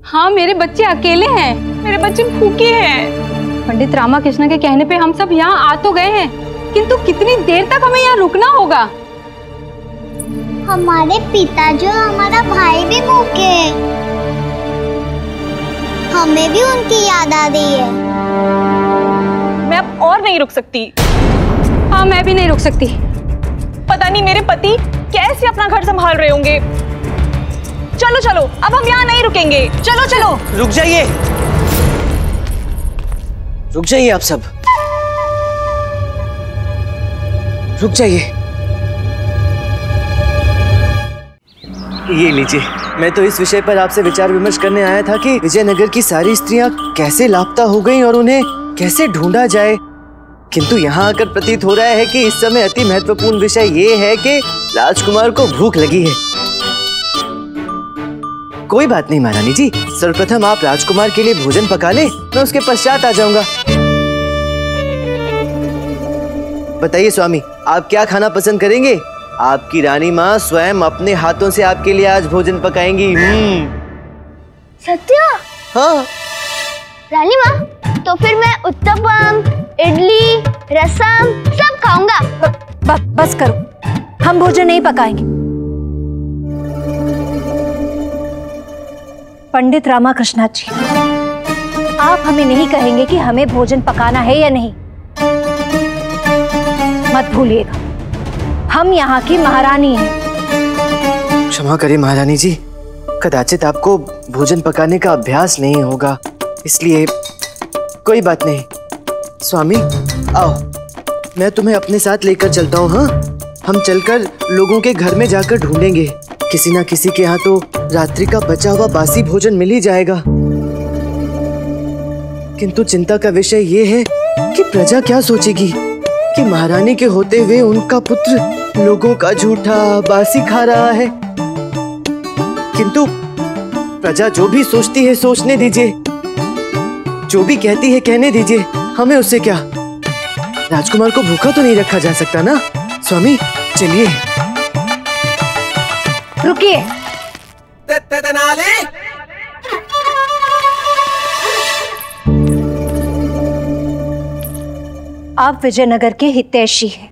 हाँ, मेरे बच्चे अकेले हैं, मेरे बच्चे भूखे हैं। पंडित रामा कृष्णा के कहने पे हम सब यहाँ आ तो गए हैं, किंतु कितनी देर तक हमें यहाँ रुकना होगा? हमारे पिताजी और हमारा भाई भी भूखे हैं, हमें भी उनकी याद आ रही है। मैं अब और नहीं रुक सकती। हाँ, मैं भी नहीं रुक सकती। पता नहीं मेरे पति कैसे अपना घर संभाल रहे होंगे। चलो चलो, अब हम यहाँ नहीं रुकेंगे। चलो चलो। रुक जाइए, रुक जाइए आप सब, रुक जाइए। ये लीजिए, मैं तो इस विषय पर आपसे विचार विमर्श करने आया था कि विजयनगर की सारी स्त्रियां कैसे लापता हो गईं और उन्हें कैसे ढूंढा जाए किंतु यहाँ आकर प्रतीत हो रहा है कि इस समय अति महत्वपूर्ण विषय ये है कि राजकुमार को भूख लगी है। कोई बात नहीं महारानी जी, सर्वप्रथम आप राजकुमार के लिए भोजन पका ले, मैं उसके पश्चात आ जाऊंगा। बताइए स्वामी, आप क्या खाना पसंद करेंगे? आपकी रानी माँ स्वयं अपने हाथों से आपके लिए आज भोजन पकाएंगी। सत्या? हाँ। रानी माँ, तो फिर मैं उत्तपम, इडली, रसम सब खाऊंगा। ब, ब, बस करो, हम भोजन नहीं पकाएंगे। पंडित रामा कृष्णा जी, आप हमें नहीं कहेंगे कि हमें भोजन पकाना है या नहीं। मत भूलिएगा, हम यहाँ की महारानी हैं। क्षमा करें महारानी जी, कदाचित आपको भोजन पकाने का अभ्यास नहीं होगा, इसलिए। कोई बात नहीं स्वामी, आओ मैं तुम्हें अपने साथ लेकर चलता हूँ। हाँ, हम चलकर लोगों के घर में जाकर ढूंढेंगे, किसी ना किसी के यहाँ तो रात्रि का बचा हुआ बासी भोजन मिल ही जाएगा। किंतु चिंता का विषय ये है कि प्रजा क्या सोचेगी कि महारानी के होते हुए उनका पुत्र लोगों का झूठा बासी खा रहा है। किंतु प्रजा जो भी सोचती है सोचने दीजिए, जो भी कहती है कहने दीजिए, हमें उससे क्या। राजकुमार को भूखा तो नहीं रखा जा सकता ना स्वामी, चलिए। रुकिए, आप विजयनगर के हितैषी हैं,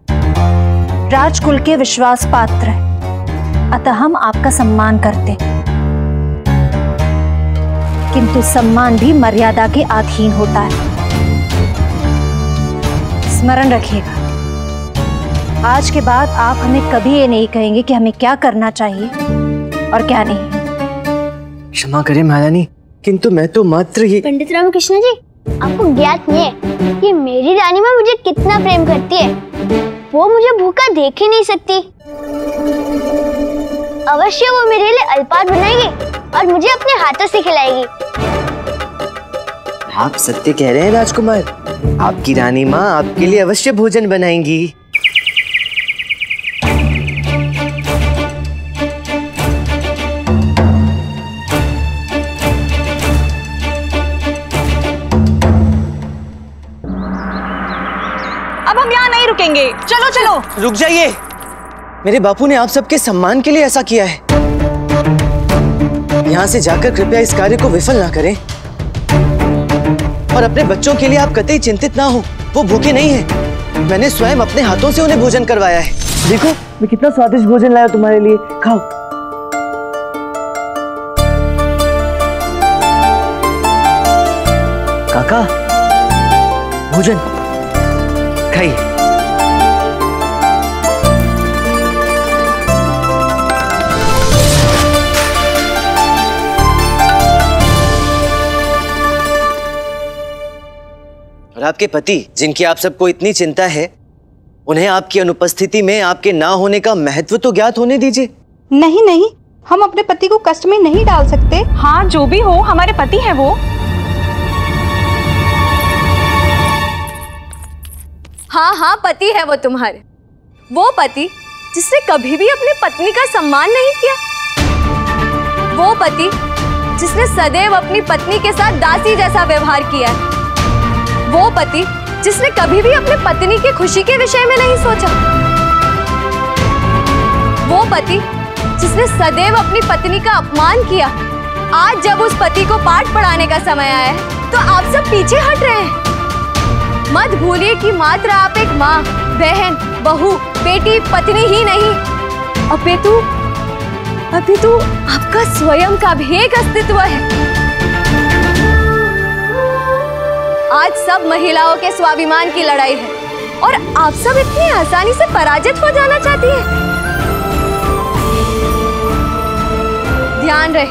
राजकुल के विश्वास पात्र हैं, अतः हम आपका सम्मान करते हैं। किंतु सम्मान भी मर्यादा के अधीन होता है, स्मरण रखिएगा। आज के बाद आप हमें कभी ये नहीं कहेंगे कि हमें क्या करना चाहिए और क्या नहीं। क्षमा करें महारानी, किंतु मैं तो मात्र ही। पंडित रामकृष्ण जी, आपको ज्ञात नहीं है कि मेरी रानी माँ मुझे कितना प्रेम करती है। वो मुझे भूखा देख ही नहीं सकती, अवश्य वो मेरे लिए अल्पाहार बनाएगी और मुझे अपने हाथों से खिलाएगी। आप सत्य कह रहे हैं राजकुमार, आपकी रानी माँ आपके लिए अवश्य भोजन बनाएंगी। चलो चलो। रुक जाइए, मेरे बापू ने आप सबके सम्मान के लिए ऐसा किया है, यहाँ से जाकर कृपया इस कार्य को विफल ना करें। और अपने बच्चों के लिए आप कतई चिंतित ना हो, वो भूखे नहीं है, मैंने स्वयं अपने हाथों से उन्हें भोजन करवाया है। देखो मैं कितना स्वादिष्ट भोजन लाया तुम्हारे लिए, खाओ। काका भोजन खाइए। आपके पति जिनकी आप सबको इतनी चिंता है, उन्हें आपकी अनुपस्थिति में आपके ना होने का महत्व तो ज्ञात होने दीजिए। नहीं नहीं, हम अपने पति को कष्ट में नहीं डाल सकते। हाँ जो भी हो, हमारे पति हैं वो। हाँ हाँ, पति है वो तुम्हारे, वो पति जिसने कभी भी अपनी पत्नी का सम्मान नहीं किया, वो पति जिसने सदैव अपनी पत्नी के साथ दासी जैसा व्यवहार किया है, वो पति जिसने कभी भी अपने पत्नी की खुशी के विषय में नहीं सोचा, वो पति जिसने सदैव अपनी पत्नी का अपमान किया। आज जब उस पति को पाठ पढ़ाने का समय आया है तो आप सब पीछे हट रहे हैं। मत भूलिए कि मात्र आप एक माँ, बहन, बहू, बेटी, पत्नी ही नहीं, अपितु अपितु आपका स्वयं का भी एक अस्तित्व है। आज सब महिलाओं के स्वाभिमान की लड़ाई है और आप सब इतनी आसानी से पराजित हो जाना चाहती हैं। ध्यान रहे,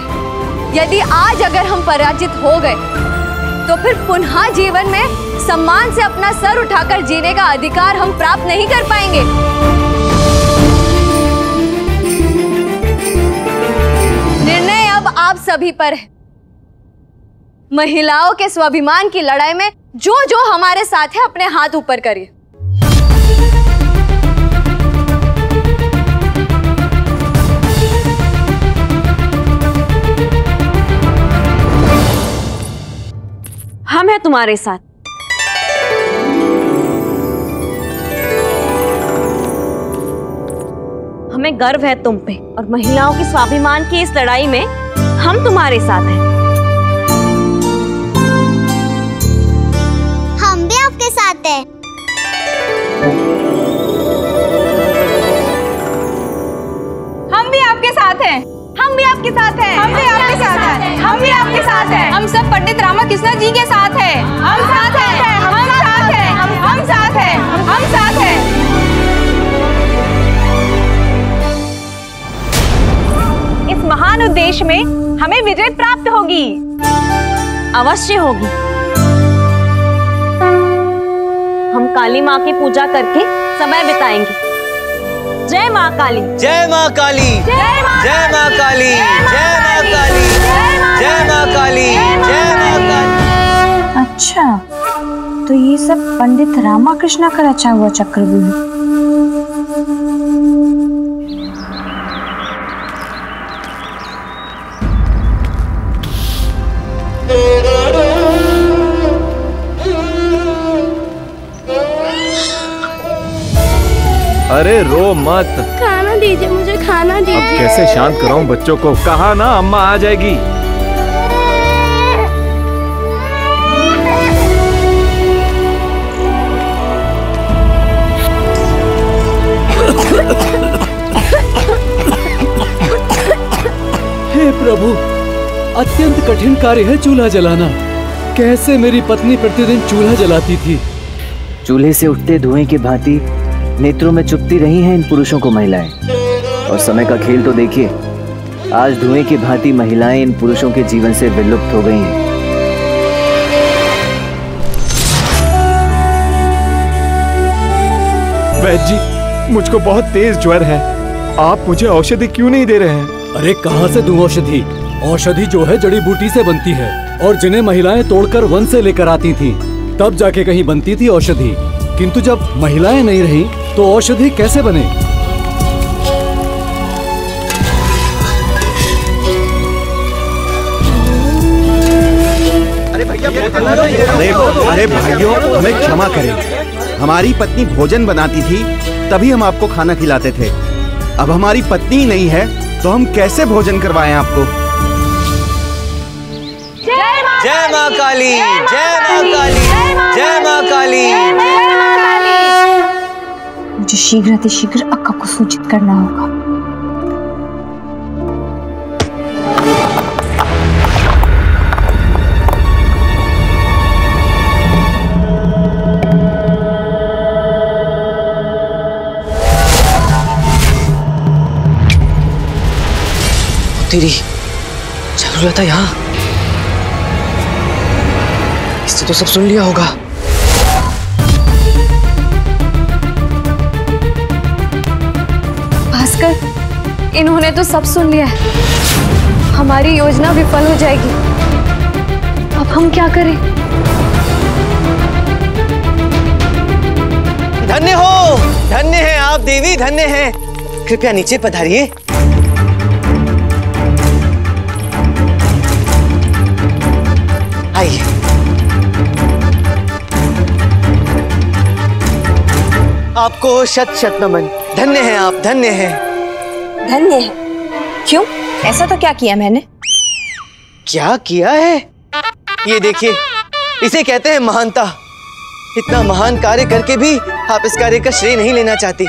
यदि आज अगर हम पराजित हो गए तो फिर पुनः जीवन में सम्मान से अपना सर उठाकर जीने का अधिकार हम प्राप्त नहीं कर पाएंगे। निर्णय अब आप सभी पर है। महिलाओं के स्वाभिमान की लड़ाई में जो जो हमारे साथ है अपने हाथ ऊपर करिए। हम हैं तुम्हारे साथ। हमें गर्व है तुम पे और महिलाओं के स्वाभिमान की इस लड़ाई में हम तुम्हारे साथ हैं। हम भी आपके साथ हैं। हम भी आपके साथ हैं। हम भी आपके साथ हैं। हम भी आपके साथ हैं। हम भी आपके साथ हैं। हम सब पंडित रामा कृष्णा जी के साथ हैं। हम साथ हैं। हम साथ हैं। हम साथ हैं। हम साथ हैं। इस महान उद्देश्य में हमें विजय प्राप्त होगी, अवश्य होगी। हम काली माँ की पूजा करके समय बिताएंगे। जय माँ काली, जय माँ काली, जय माँ काली, जय माँ काली, जय माँ काली, जय माँ काली। अच्छा, तो ये सब पंडित रामा कृष्णा का रचा हुआ चक्रव्यूह है। अरे रो मत, खाना दीजिए मुझे, खाना दीजिए। अब कैसे शांत कराऊं बच्चों को? कहा ना अम्मा आ जाएगी। हे प्रभु, अत्यंत कठिन कार्य है चूल्हा जलाना। कैसे मेरी पत्नी प्रतिदिन चूल्हा जलाती थी। चूल्हे से उठते धुएं की भांति नेत्रों में चुपती रही हैं इन पुरुषों को महिलाएं। और समय का खेल तो देखिए, आज धुएं की भांति महिलाएं इन पुरुषों के जीवन से विलुप्त हो गई हैं। वैद्य जी, मुझको बहुत तेज ज्वर है, आप मुझे औषधि क्यों नहीं दे रहे हैं? अरे कहाँ से दूं औषधि? औषधि जो है जड़ी बूटी से बनती है, और जिन्हें महिलाएं तोड़कर वन से लेकर आती थी तब जाके कहीं बनती थी औषधि। किंतु जब महिलाएं नहीं रही तो औषधि कैसे बने? अरे भैया, अरे भाइयों, हमें क्षमा करें। हमारी पत्नी भोजन बनाती थी तभी हम आपको खाना खिलाते थे। अब हमारी पत्नी नहीं है तो हम कैसे भोजन करवाएं आपको? जय माँ काली, जय माँ काली, जय माँ काली। मुझे शीघ्र अति शीघ्र अक्का को सूचित करना होगा। तेरी चारुलता यहाँ, इससे तो सब सुन लिया होगा। इन्होंने तो सब सुन लिया है। हमारी योजना विफल हो जाएगी। अब हम क्या करें? धन्य हो, धन्य हैं आप देवी, धन्य हैं। कृपया नीचे पधारिए। आइए। आपको शत शत नमन। धन्य हैं आप, धन्य हैं। धन्य है? क्यों? ऐसा तो क्या किया मैंने? क्या किया है? ये देखिए, इसे कहते हैं महानता। इतना महान कार्य करके भी आप इस कार्य का श्रेय नहीं लेना चाहती।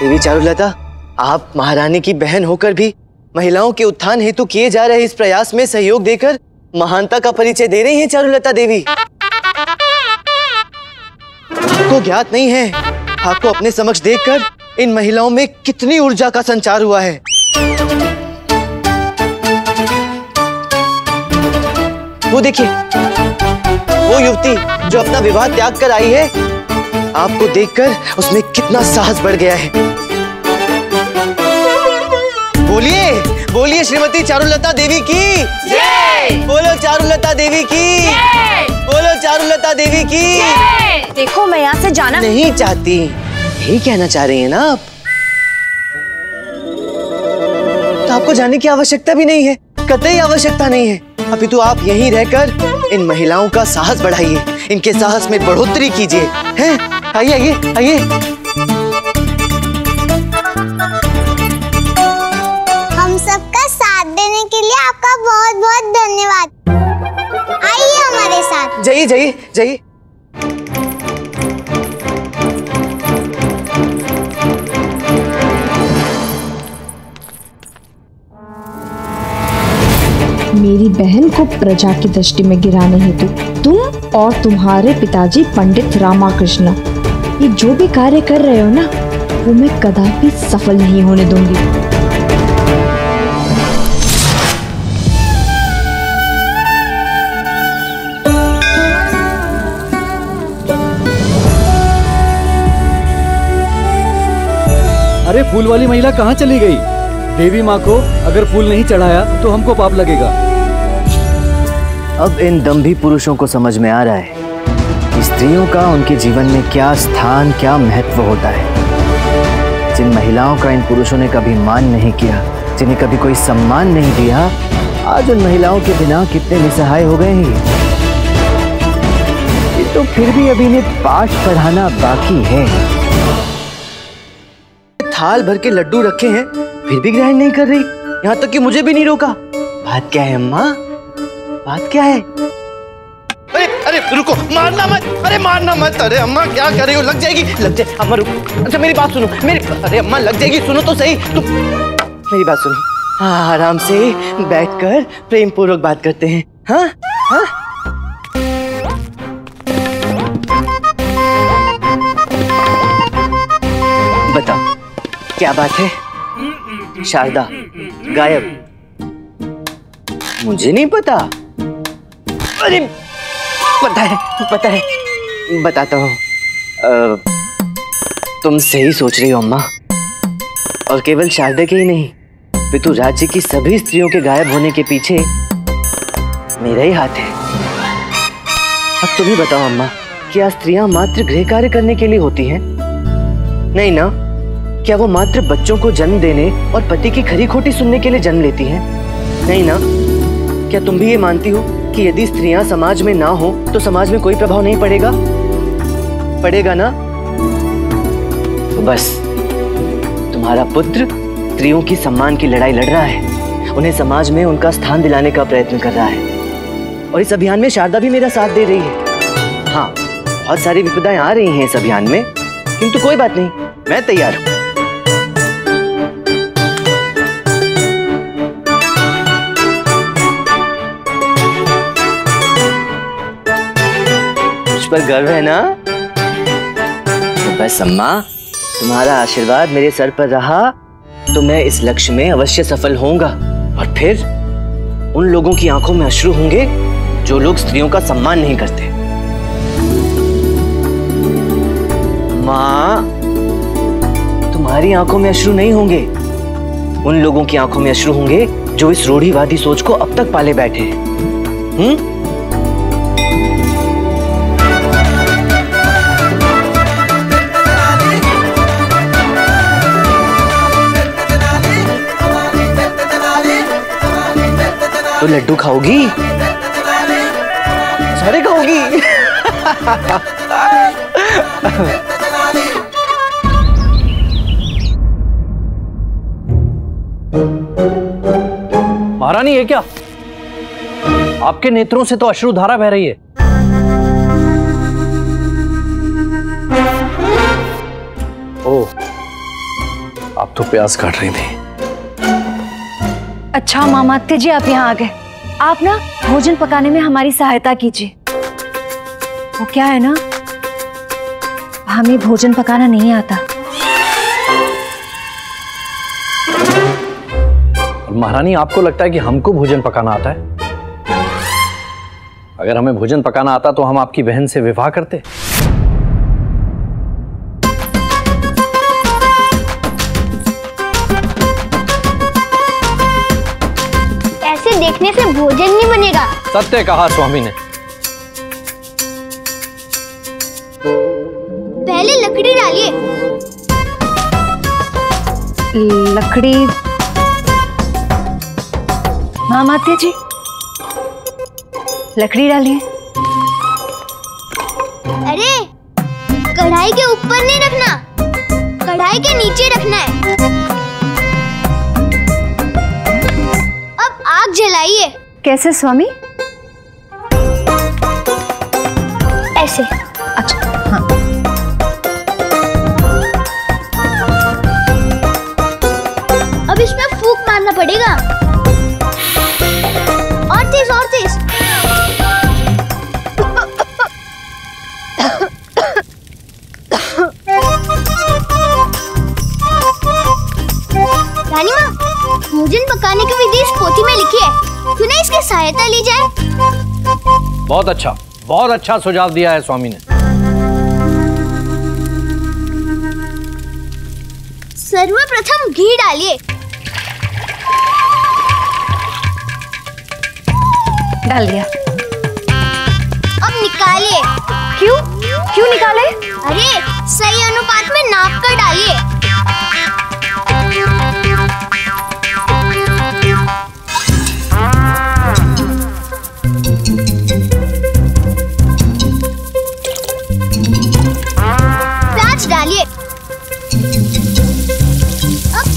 देवी चारुलता, आप महारानी की बहन होकर भी महिलाओं के उत्थान हेतु किए जा रहे इस प्रयास में सहयोग देकर महानता का परिचय दे रही हैं चारुलता देवी। आपको ज्ञात नहीं है, आपको अपने समक्ष देखकर इन महिलाओं में कितनी ऊर्जा का संचार हुआ है। वो देखिए, वो युवती जो अपना विवाह त्याग कर आई है, आपको देखकर उसमें कितना साहस बढ़ गया है। बोलिए, बोलिए श्रीमती चारुलता देवी की जय। बोलो चारुलता देवी की जय। बोलो चारुलता देवी की जय। देखो, मैं यहाँ से जाना नहीं चाहती। यही कहना चाह रही हैं ना आप? तो आपको जाने की आवश्यकता भी नहीं है, कतई आवश्यकता नहीं है। अपितु आप यहीं रहकर इन महिलाओं का साहस बढ़ाइए, इनके साहस में बढ़ोतरी कीजिए। हैं? आइए आइए आइए। हम सबका साथ देने के लिए आपका बहुत बहुत धन्यवाद। आइए हमारे साथ। जाइए जाइए जाइए। मेरी बहन को प्रजा की दृष्टि में गिराने हेतु तुम और तुम्हारे पिताजी पंडित रामा कृष्णा ये जो भी कार्य कर रहे हो ना, वो मैं कदापि सफल नहीं होने दूंगी। अरे फूल वाली महिला कहाँ चली गई? देवी माँ को अगर फूल नहीं चढ़ाया तो हमको पाप लगेगा। अब इन दंभी पुरुषों को समझ में आ रहा है स्त्रियों का उनके जीवन में क्या स्थान, क्या महत्व होता है। जिन महिलाओं का इन पुरुषों ने कभी मान नहीं किया, जिन्हें कभी कोई सम्मान नहीं दिया, आज उन महिलाओं के बिना कितने निसहाय हो गए हैं। तो फिर भी अभी इन्हें पाठ पढ़ाना बाकी है। थाल भर के लड्डू रखे हैं फिर भी ग्रहण नहीं कर रही, यहाँ तक कि मुझे भी नहीं रोका। बात क्या है अम्मा, बात क्या है? अरे अरे रुको, मारना मत, अरे मारना मत। अरे अम्मा क्या कर रही हो, लग जाएगी, लग जाए अम्मा रुको। अच्छा मेरी बात सुनो, मेरी अरे अम्मा लग जाएगी, सुनो तो सही। तुम मेरी बात सुनो, हाँ आराम से बैठकर प्रेम पूर्वक बात करते हैं। हाँ हाँ बताओ क्या बात है? शारदा गायब, मुझे नहीं पता। अरे पता है पता है, बताता हूँ। तुम सही सोच रही हो अम्मा, और केवल शारदा के ही नहीं पितु राज्य की सभी स्त्रियों के गायब होने के पीछे मेरा ही हाथ है। अब तुम ही बताओ अम्मा, क्या स्त्रियां मात्र गृह कार्य करने के लिए होती हैं? नहीं ना, क्या वो मात्र बच्चों को जन्म देने और पति की खरी खोटी सुनने के लिए जन्म लेती हैं? नहीं ना, क्या तुम भी ये मानती हो कि यदि स्त्रियां समाज में ना हो तो समाज में कोई प्रभाव नहीं पड़ेगा? पड़ेगा ना? तो बस तुम्हारा पुत्र स्त्रियों की सम्मान की लड़ाई लड़ रहा है, उन्हें समाज में उनका स्थान दिलाने का प्रयत्न कर रहा है। और इस अभियान में शारदा भी मेरा साथ दे रही है। हाँ बहुत सारी विपदाएं आ रही हैं इस अभियान में, किंतु कोई बात नहीं, मैं तैयार हूँ। पर गर्व है ना? तो बस अम्मा तुम्हारा आशीर्वाद मेरे सर पर रहा तो मैं इस लक्ष्य में अवश्य सफल होऊंगा। और फिर उन लोगों की आंखों में अश्रु होंगे जो लोग स्त्रियों का सम्मान नहीं करते। माँ तुम्हारी आंखों में अश्रु नहीं होंगे, उन लोगों की आंखों में अश्रु होंगे जो इस रूढ़िवादी सोच को अब तक पाले बैठे हैं। हम्म तो लड्डू खाओगी? सारे खाओगी? महारानी ये क्या? आपके नेत्रों से तो अश्रुधारा बह रही है। ओह, आप तो प्यास काट रही थी। अच्छा मामात्य जी आप यहाँ आ गए। आप ना भोजन पकाने में हमारी सहायता कीजिए। वो क्या है ना, हमें भोजन पकाना नहीं आता। महारानी आपको लगता है कि हमको भोजन पकाना आता है? अगर हमें भोजन पकाना आता तो हम आपकी बहन से विवाह करते। देखने से भोजन नहीं बनेगा। सत्य कहा स्वामी ने। पहले लकड़ी डालिए। लकड़ी? महामात्य जी लकड़ी डालिए। अरे कढ़ाई के ऊपर नहीं रखना, कढ़ाई के नीचे रखना है। अब आग जलाइए। कैसे स्वामी? ऐसे। अच्छा हाँ। अब इसमें फूंक मारना पड़ेगा। और तेज, और तेज। रानी माँ, भोजन पकाने की विधि इस पोथी में लिखी है, क्यों ना इसकी सहायता ली जाए। बहुत अच्छा, बहुत अच्छा सुझाव दिया है स्वामी ने। सर्वप्रथम घी डालिए। डाल दिया। अब निकालिए। क्यों? क्यों निकाले? अरे सही अनुपात में नाप कर डालिए।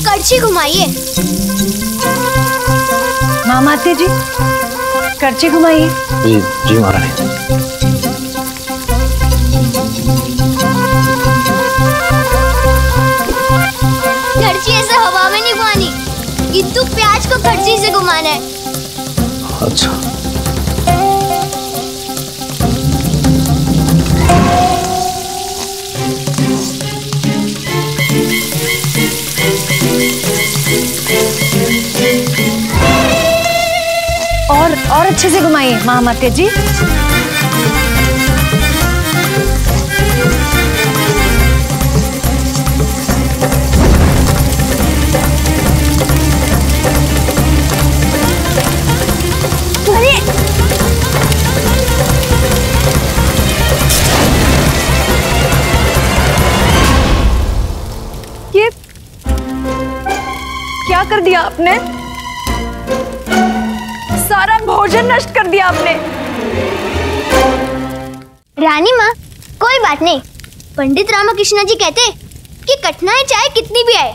कड़छी घुमाइए। महामात्य जी, कड़छी घुमाइए। जी जी महारानी। कड़छी ऐसे हवा में नहीं घुमानी, किंतु प्याज को कड़छी से घुमाना है। अच्छा। और और अच्छे से घुमाइए महामात्य जी। ये क्या कर दिया आपने? सारा भोजन नष्ट कर दिया आपने। रानी माँ कोई बात नहीं, पंडित रामा कृष्णा जी कहते कि कठिनाई चाहे कितनी भी आए,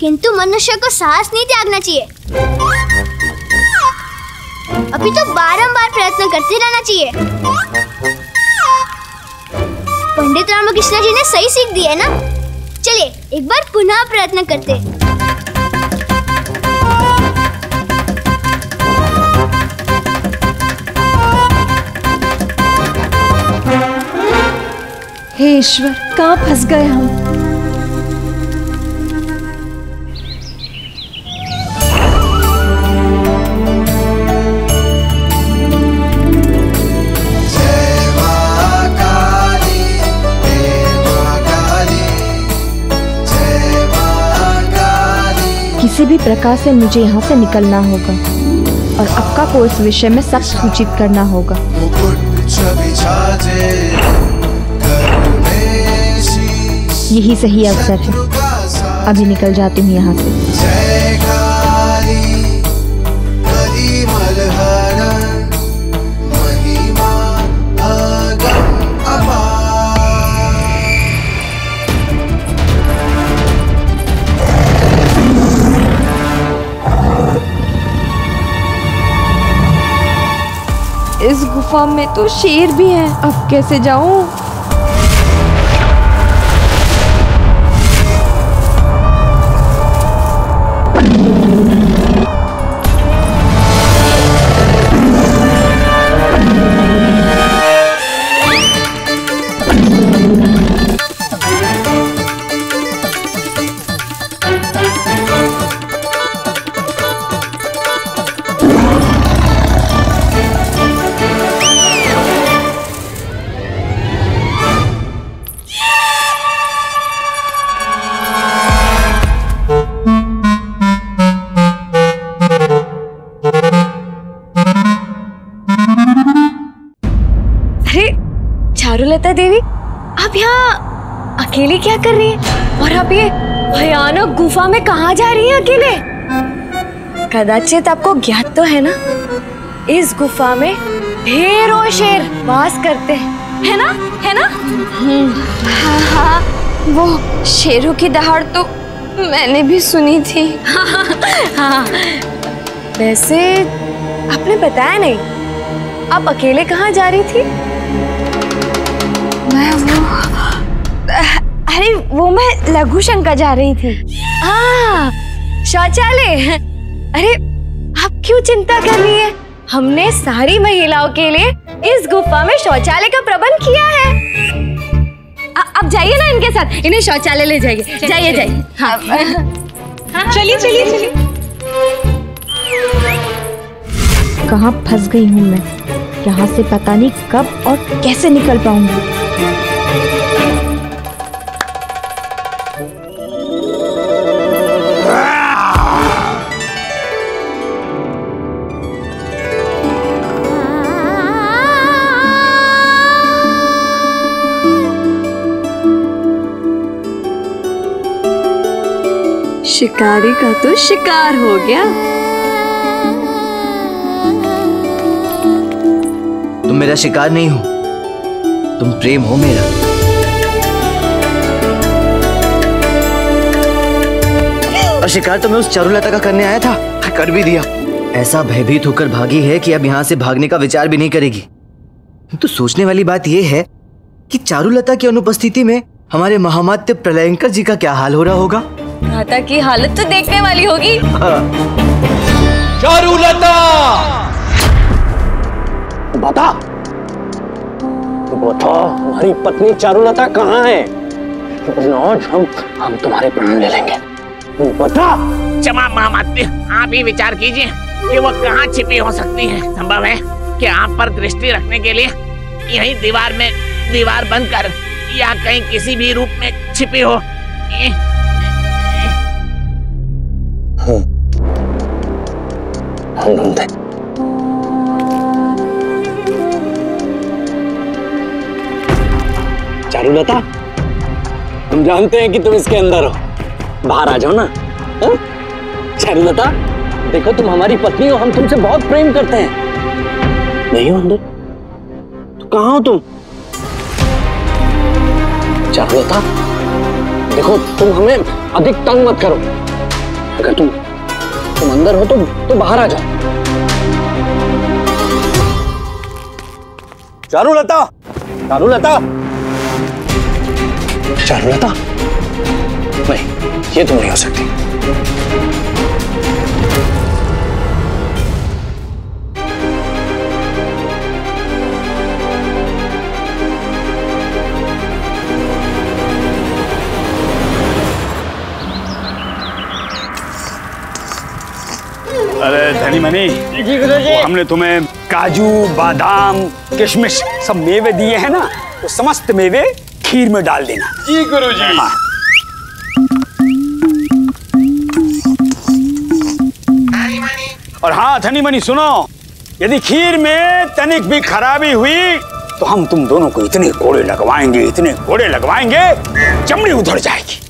किंतु मनुष्य को साहस नहीं त्यागना चाहिए। अभी तो बारंबार प्रयत्न करते रहना चाहिए। पंडित रामा कृष्णा जी ने सही सीख दी है ना। चलिए एक बार पुनः प्रयत्न करते। हे ईश्वर, कहाँ फंस गए हम? किसी भी प्रकार से मुझे यहाँ से निकलना होगा और अक्का को इस विषय में सख्त सूचित करना होगा। यही सही अवसर है, अभी निकल जाती हूँ यहाँ से। इस गुफा में तो शेर भी हैं, अब कैसे जाऊँ? चारुलता देवी, आप यहाँ अकेले क्या कर रही हैं? और आप ये भयानक गुफा में कहाँ जा रही हैं अकेले? कदाचित आपको ज्ञात तो है ना इस गुफा में ढेरों शेर वास करते हैं, है ना? है ना? हाँ हाँ, वो शेरों की दहाड़ तो मैंने भी सुनी थी। हाँ, हाँ। वैसे आपने बताया नहीं, आप अकेले कहाँ जा रही थी? मैं वो अरे वो मैं लघुशंका जा रही थी। हाँ, शौचालय। अरे आप क्यों चिंता कर रही है, हमने सारी महिलाओं के लिए इस गुफा में शौचालय का प्रबंध किया है। आप जाइए ना इनके साथ, इन्हें शौचालय ले जाइए। जाइए जाइए। हाँ चलिए चलिए चलिए। कहाँ फंस गई हूँ मैं, यहाँ से पता नहीं कब और कैसे निकल पाऊंगी। शिकारी का तो शिकार हो गया। तुम मेरा शिकार नहीं हो, तुम प्रेम हो मेरा। और शिकार तो मैं उस चारुलता का करने आया था, कर भी दिया। ऐसा भयभीत होकर भागी है कि अब यहाँ से भागने का विचार भी नहीं करेगी। तो सोचने वाली बात यह है कि चारुलता की अनुपस्थिति में हमारे महामात्य प्रलयंकर जी का क्या हाल हो रहा होगा। घाटा की हालत तो देखने वाली होगी। चारुलता! बता, बता, हमारी पत्नी चारुलता कहाँ है? आज हम हम तुम्हारे प्राण ले लेंगे। बता। क्षमा महामात्य, आप ही विचार कीजिए कि वो कहाँ छिपी हो सकती है। संभव है कि आप पर दृष्टि रखने के लिए यही दीवार में दीवार बंद कर या कहीं किसी भी रूप में छिपी हो। हम ढूंढते। चारुलता, हम जानते हैं कि तुम इसके अंदर हो, बाहर आ जाओ ना। हा? चारुलता देखो, तुम हमारी पत्नी हो, हम तुमसे बहुत प्रेम करते हैं। नहीं हो अंदर तो कहाँ हो तुम? चारुलता देखो, तुम हमें अधिक तंग मत करो। अगर तुम तुम अंदर हो तो तो बाहर आ जाओ। चारुलता, चारुलता, चारुलता, नहीं, ये तुम नहीं हो सकती। अरे धनीमणि, हमने तुम्हें काजू, बादाम, किशमिश सब मेवे दिए हैं ना, वो समस्त मेवे खीर में डाल देना। जी गुरुजी। हाँ। और हाँ धनीमणि सुनो, यदि खीर में तनिक भी खराबी हुई तो हम तुम दोनों को इतने कोड़े लगवाएंगे, इतने कोड़े लगवाएंगे चमड़ी उधड़ जाएगी।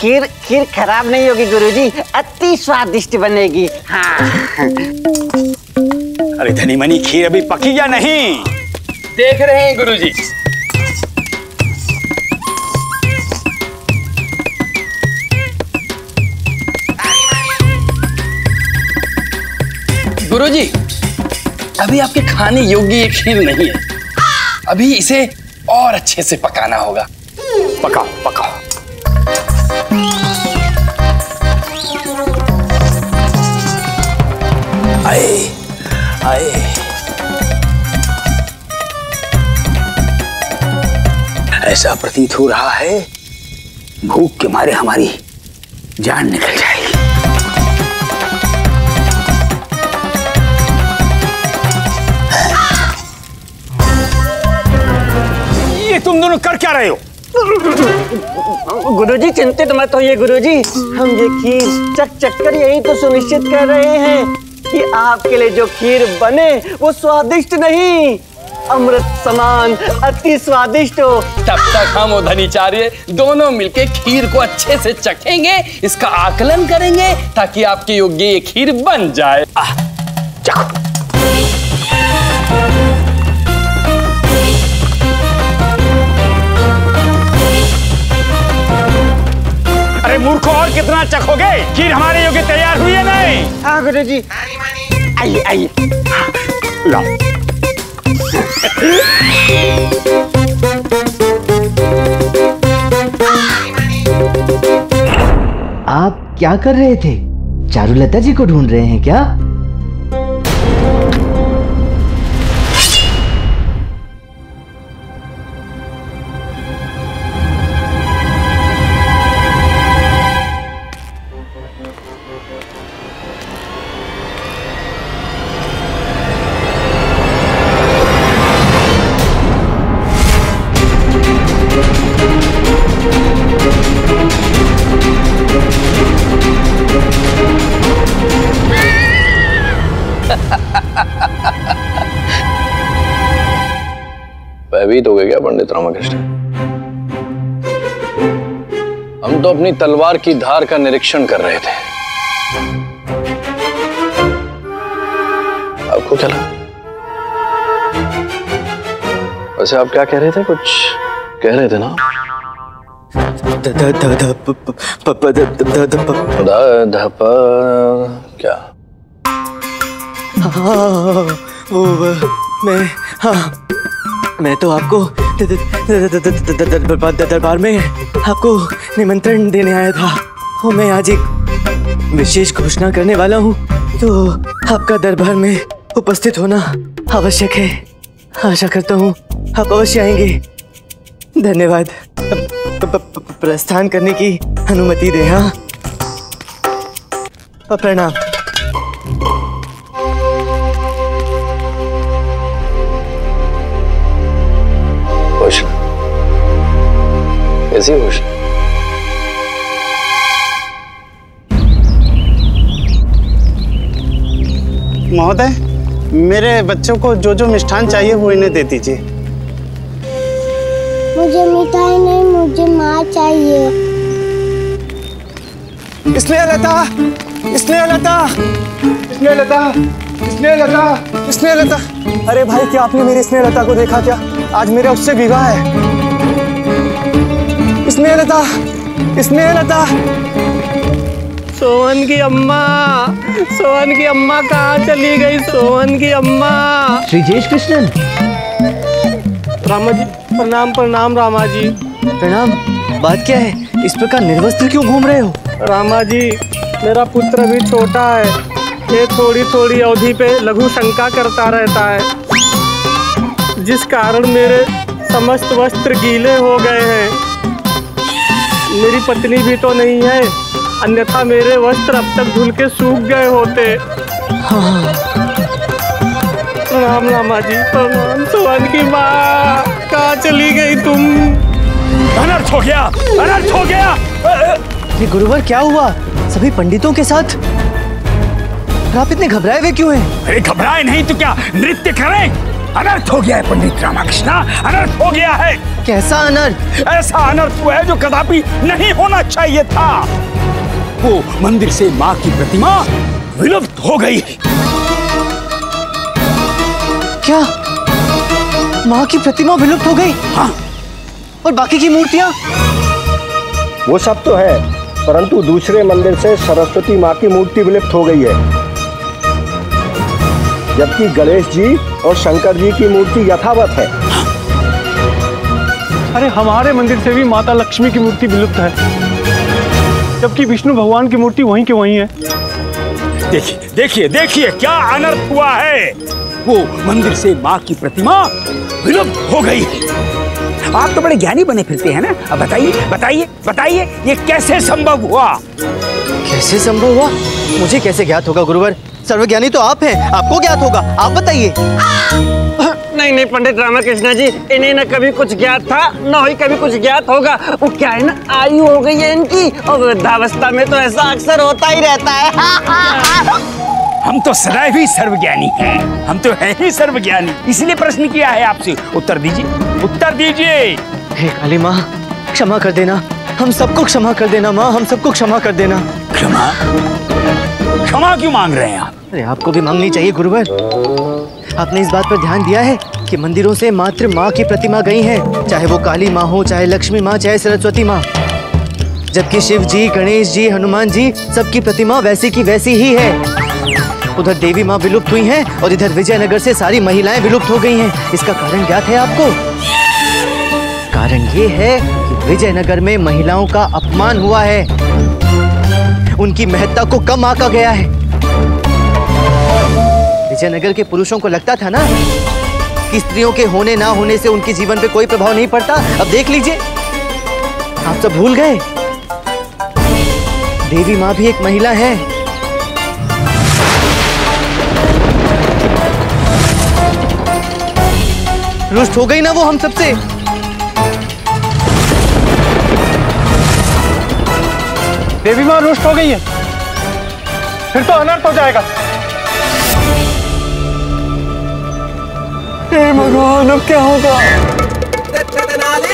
खीर खीर खराब नहीं होगी गुरुजी, अति स्वादिष्ट बनेगी। हाँ। अरे धनीमणि, खीर अभी पकी या नहीं? देख रहे हैं गुरुजी। गुरुजी, अभी आपके खाने योग्य ये खीर नहीं है, अभी इसे और अच्छे से पकाना होगा। पकाओ पकाओ। आए, आए। ऐसा प्रतीत हो रहा है भूख के मारे हमारी जान निकल जाएगी। ये तुम दोनों कर क्या रहे हो? गुरुजी चिंतित मत होइए गुरुजी, हम ये खीर चक चक कर यही तो सुनिश्चित कर रहे हैं कि आपके लिए जो खीर बने वो स्वादिष्ट नहीं, अमृत समान अति स्वादिष्ट हो। तब तक हम धनीचार्य दोनों मिलके खीर को अच्छे से चखेंगे, इसका आकलन करेंगे ताकि आपके योग्य ये खीर बन जाए। आह, चखो। खाना चखोगे? खीर हमारे योग्य तैयार हुई है नहीं? हाँ गुरु जी, आइए आइए। आप क्या कर रहे थे? चारुलता जी को ढूंढ रहे हैं क्या? भयभीत हो गए क्या पंडित रामा कृष्णा? हम तो अपनी तलवार की धार का निरीक्षण कर रहे थे। आपको क्या लगा? वैसे आप क्या कह रहे थे? कुछ कह रहे थे ना? क्या? हाँ, वो मैं हाँ मैं तो आपको दरबार में आपको निमंत्रण देने आया था। और मैं आज एक विशेष घोषणा करने वाला हूँ, तो आपका दरबार में उपस्थित होना आवश्यक है। आशा करता हूँ आप अवश्य आएंगे। धन्यवाद। प्रस्थान करने की अनुमति दें। हाँ, प्रणाम। कैसी होश? महोदय, मेरे बच्चों को जो जो मिष्ठान चाहिए वो इन्हें दे दीजिए। मुझे मिठाई नहीं, मुझे माँ चाहिए। इसलिए लता, इसलिए लता, इसलिए लता, इसलिए लता, इसलिए लता। अरे भाई, क्या आपने मेरी इसलिए लता को देखा क्या? आज मेरा उससे विवाह है। इसने लता, इसने लता। सोहन की अम्मा, सोहन की अम्मा कहाँ चली गई? सोहन की अम्मा। श्री जयेश कृष्णन। रामा जी प्रणाम। प्रणाम रामा जी प्रणाम। बात क्या है? इस प्रकार निर्वस्त्र क्यों घूम रहे हो? रामा जी, मेरा पुत्र भी छोटा है, ये थोड़ी थोड़ी अवधि पे लघु शंका करता रहता है, जिस कारण मेरे समस्त वस्त्र गीले हो गए हैं। मेरी पत्नी भी तो नहीं है, अन्यथा मेरे वस्त्र अब तक धुल के सूख गए होते। प्रणाम रामा जी प्रणाम। सोहन की माँ कहाँ चली गई तुम? अनर्थ हो गया, अनर्थ हो गया। ये गुरुवर क्या हुआ सभी पंडितों के साथ? आप इतने घबराए हुए क्यों हैं? अरे घबराए नहीं तो क्या, नृत्य करें। अनर्थ हो गया है पंडित रामा कृष्णा, अनर्थ हो गया है। कैसा अनर्थ? ऐसा अनर्थ हुआ है जो कदापि नहीं होना चाहिए था। वो मंदिर से माँ की प्रतिमा विलुप्त हो गई है। क्या? माँ की प्रतिमा विलुप्त हो गई? हाँ। और बाकी की मूर्तियाँ? वो सब तो है, परंतु दूसरे मंदिर से सरस्वती माँ की मूर्ति विलुप्त हो गई है, जबकि गणेश जी और शंकर जी की मूर्ति यथावत है। अरे हमारे मंदिर से भी माता लक्ष्मी की मूर्ति विलुप्त है, जबकि विष्णु भगवान की मूर्ति वहीं के वहीं है। देखिए देखिए देखिए क्या अनर्थ हुआ है। वो मंदिर से माँ की प्रतिमा विलुप्त हो गई है। आप तो बड़े ज्ञानी बने फिरते हैं ना। अब बताइए बताइए बताइए ये कैसे संभव हुआ? कैसे संभव हुआ? मुझे कैसे ज्ञात होगा गुरुवर? सर्वज्ञानी तो आप हैं, आपको ज्ञात होगा, आप बताइए। नहीं नहीं पंडित रामा कृष्णा जी, इन्हें न कभी कुछ ज्ञात था न ही कभी कुछ ज्ञात होगा। वो क्या है ना, आयु हो गई है इनकी, और वृद्धावस्था में तो ऐसा अक्सर होता ही रहता है। हा, हा, हा। हम तो सदैव ही सर्वज्ञानी हैं, हम तो हैं ही सर्वज्ञानी, इसलिए प्रश्न किया है आपसे। उत्तर दीजिए, उत्तर दीजिए। हे काली माँ, क्षमा कर देना, हम सबको क्षमा कर देना। माँ, हम सबको क्षमा कर देना। क्षमा? क्षमा क्यों मांग रहे हैं आप? अरे आपको भी मांगनी चाहिए गुरुवर। आपने इस बात पर ध्यान दिया है कि मंदिरों से मात्र माँ की प्रतिमा गई है, चाहे वो काली माँ हो, चाहे लक्ष्मी माँ, चाहे सरस्वती माँ। जबकि शिव जी, गणेश जी, हनुमान जी सबकी प्रतिमा वैसी की वैसी ही है। उधर देवी माँ विलुप्त हुई हैं और इधर विजयनगर से सारी महिलाएं विलुप्त हो गई हैं। इसका कारण ज्ञात है आपको? कारण ये है कि विजयनगर में महिलाओं का अपमान हुआ है, उनकी महत्ता को कम आंका गया है। विजयनगर के पुरुषों को लगता था ना कि स्त्रियों के होने ना होने से उनके जीवन पे कोई प्रभाव नहीं पड़ता। अब देख लीजिए, आप सब भूल गए, देवी माँ भी एक महिला है। रुष्ट हो गई ना वो हम सबसे। देवी माँ रुष्ट हो गई है, फिर तो अनर्थ हो जाएगा। हे भगवान, अब क्या होगा?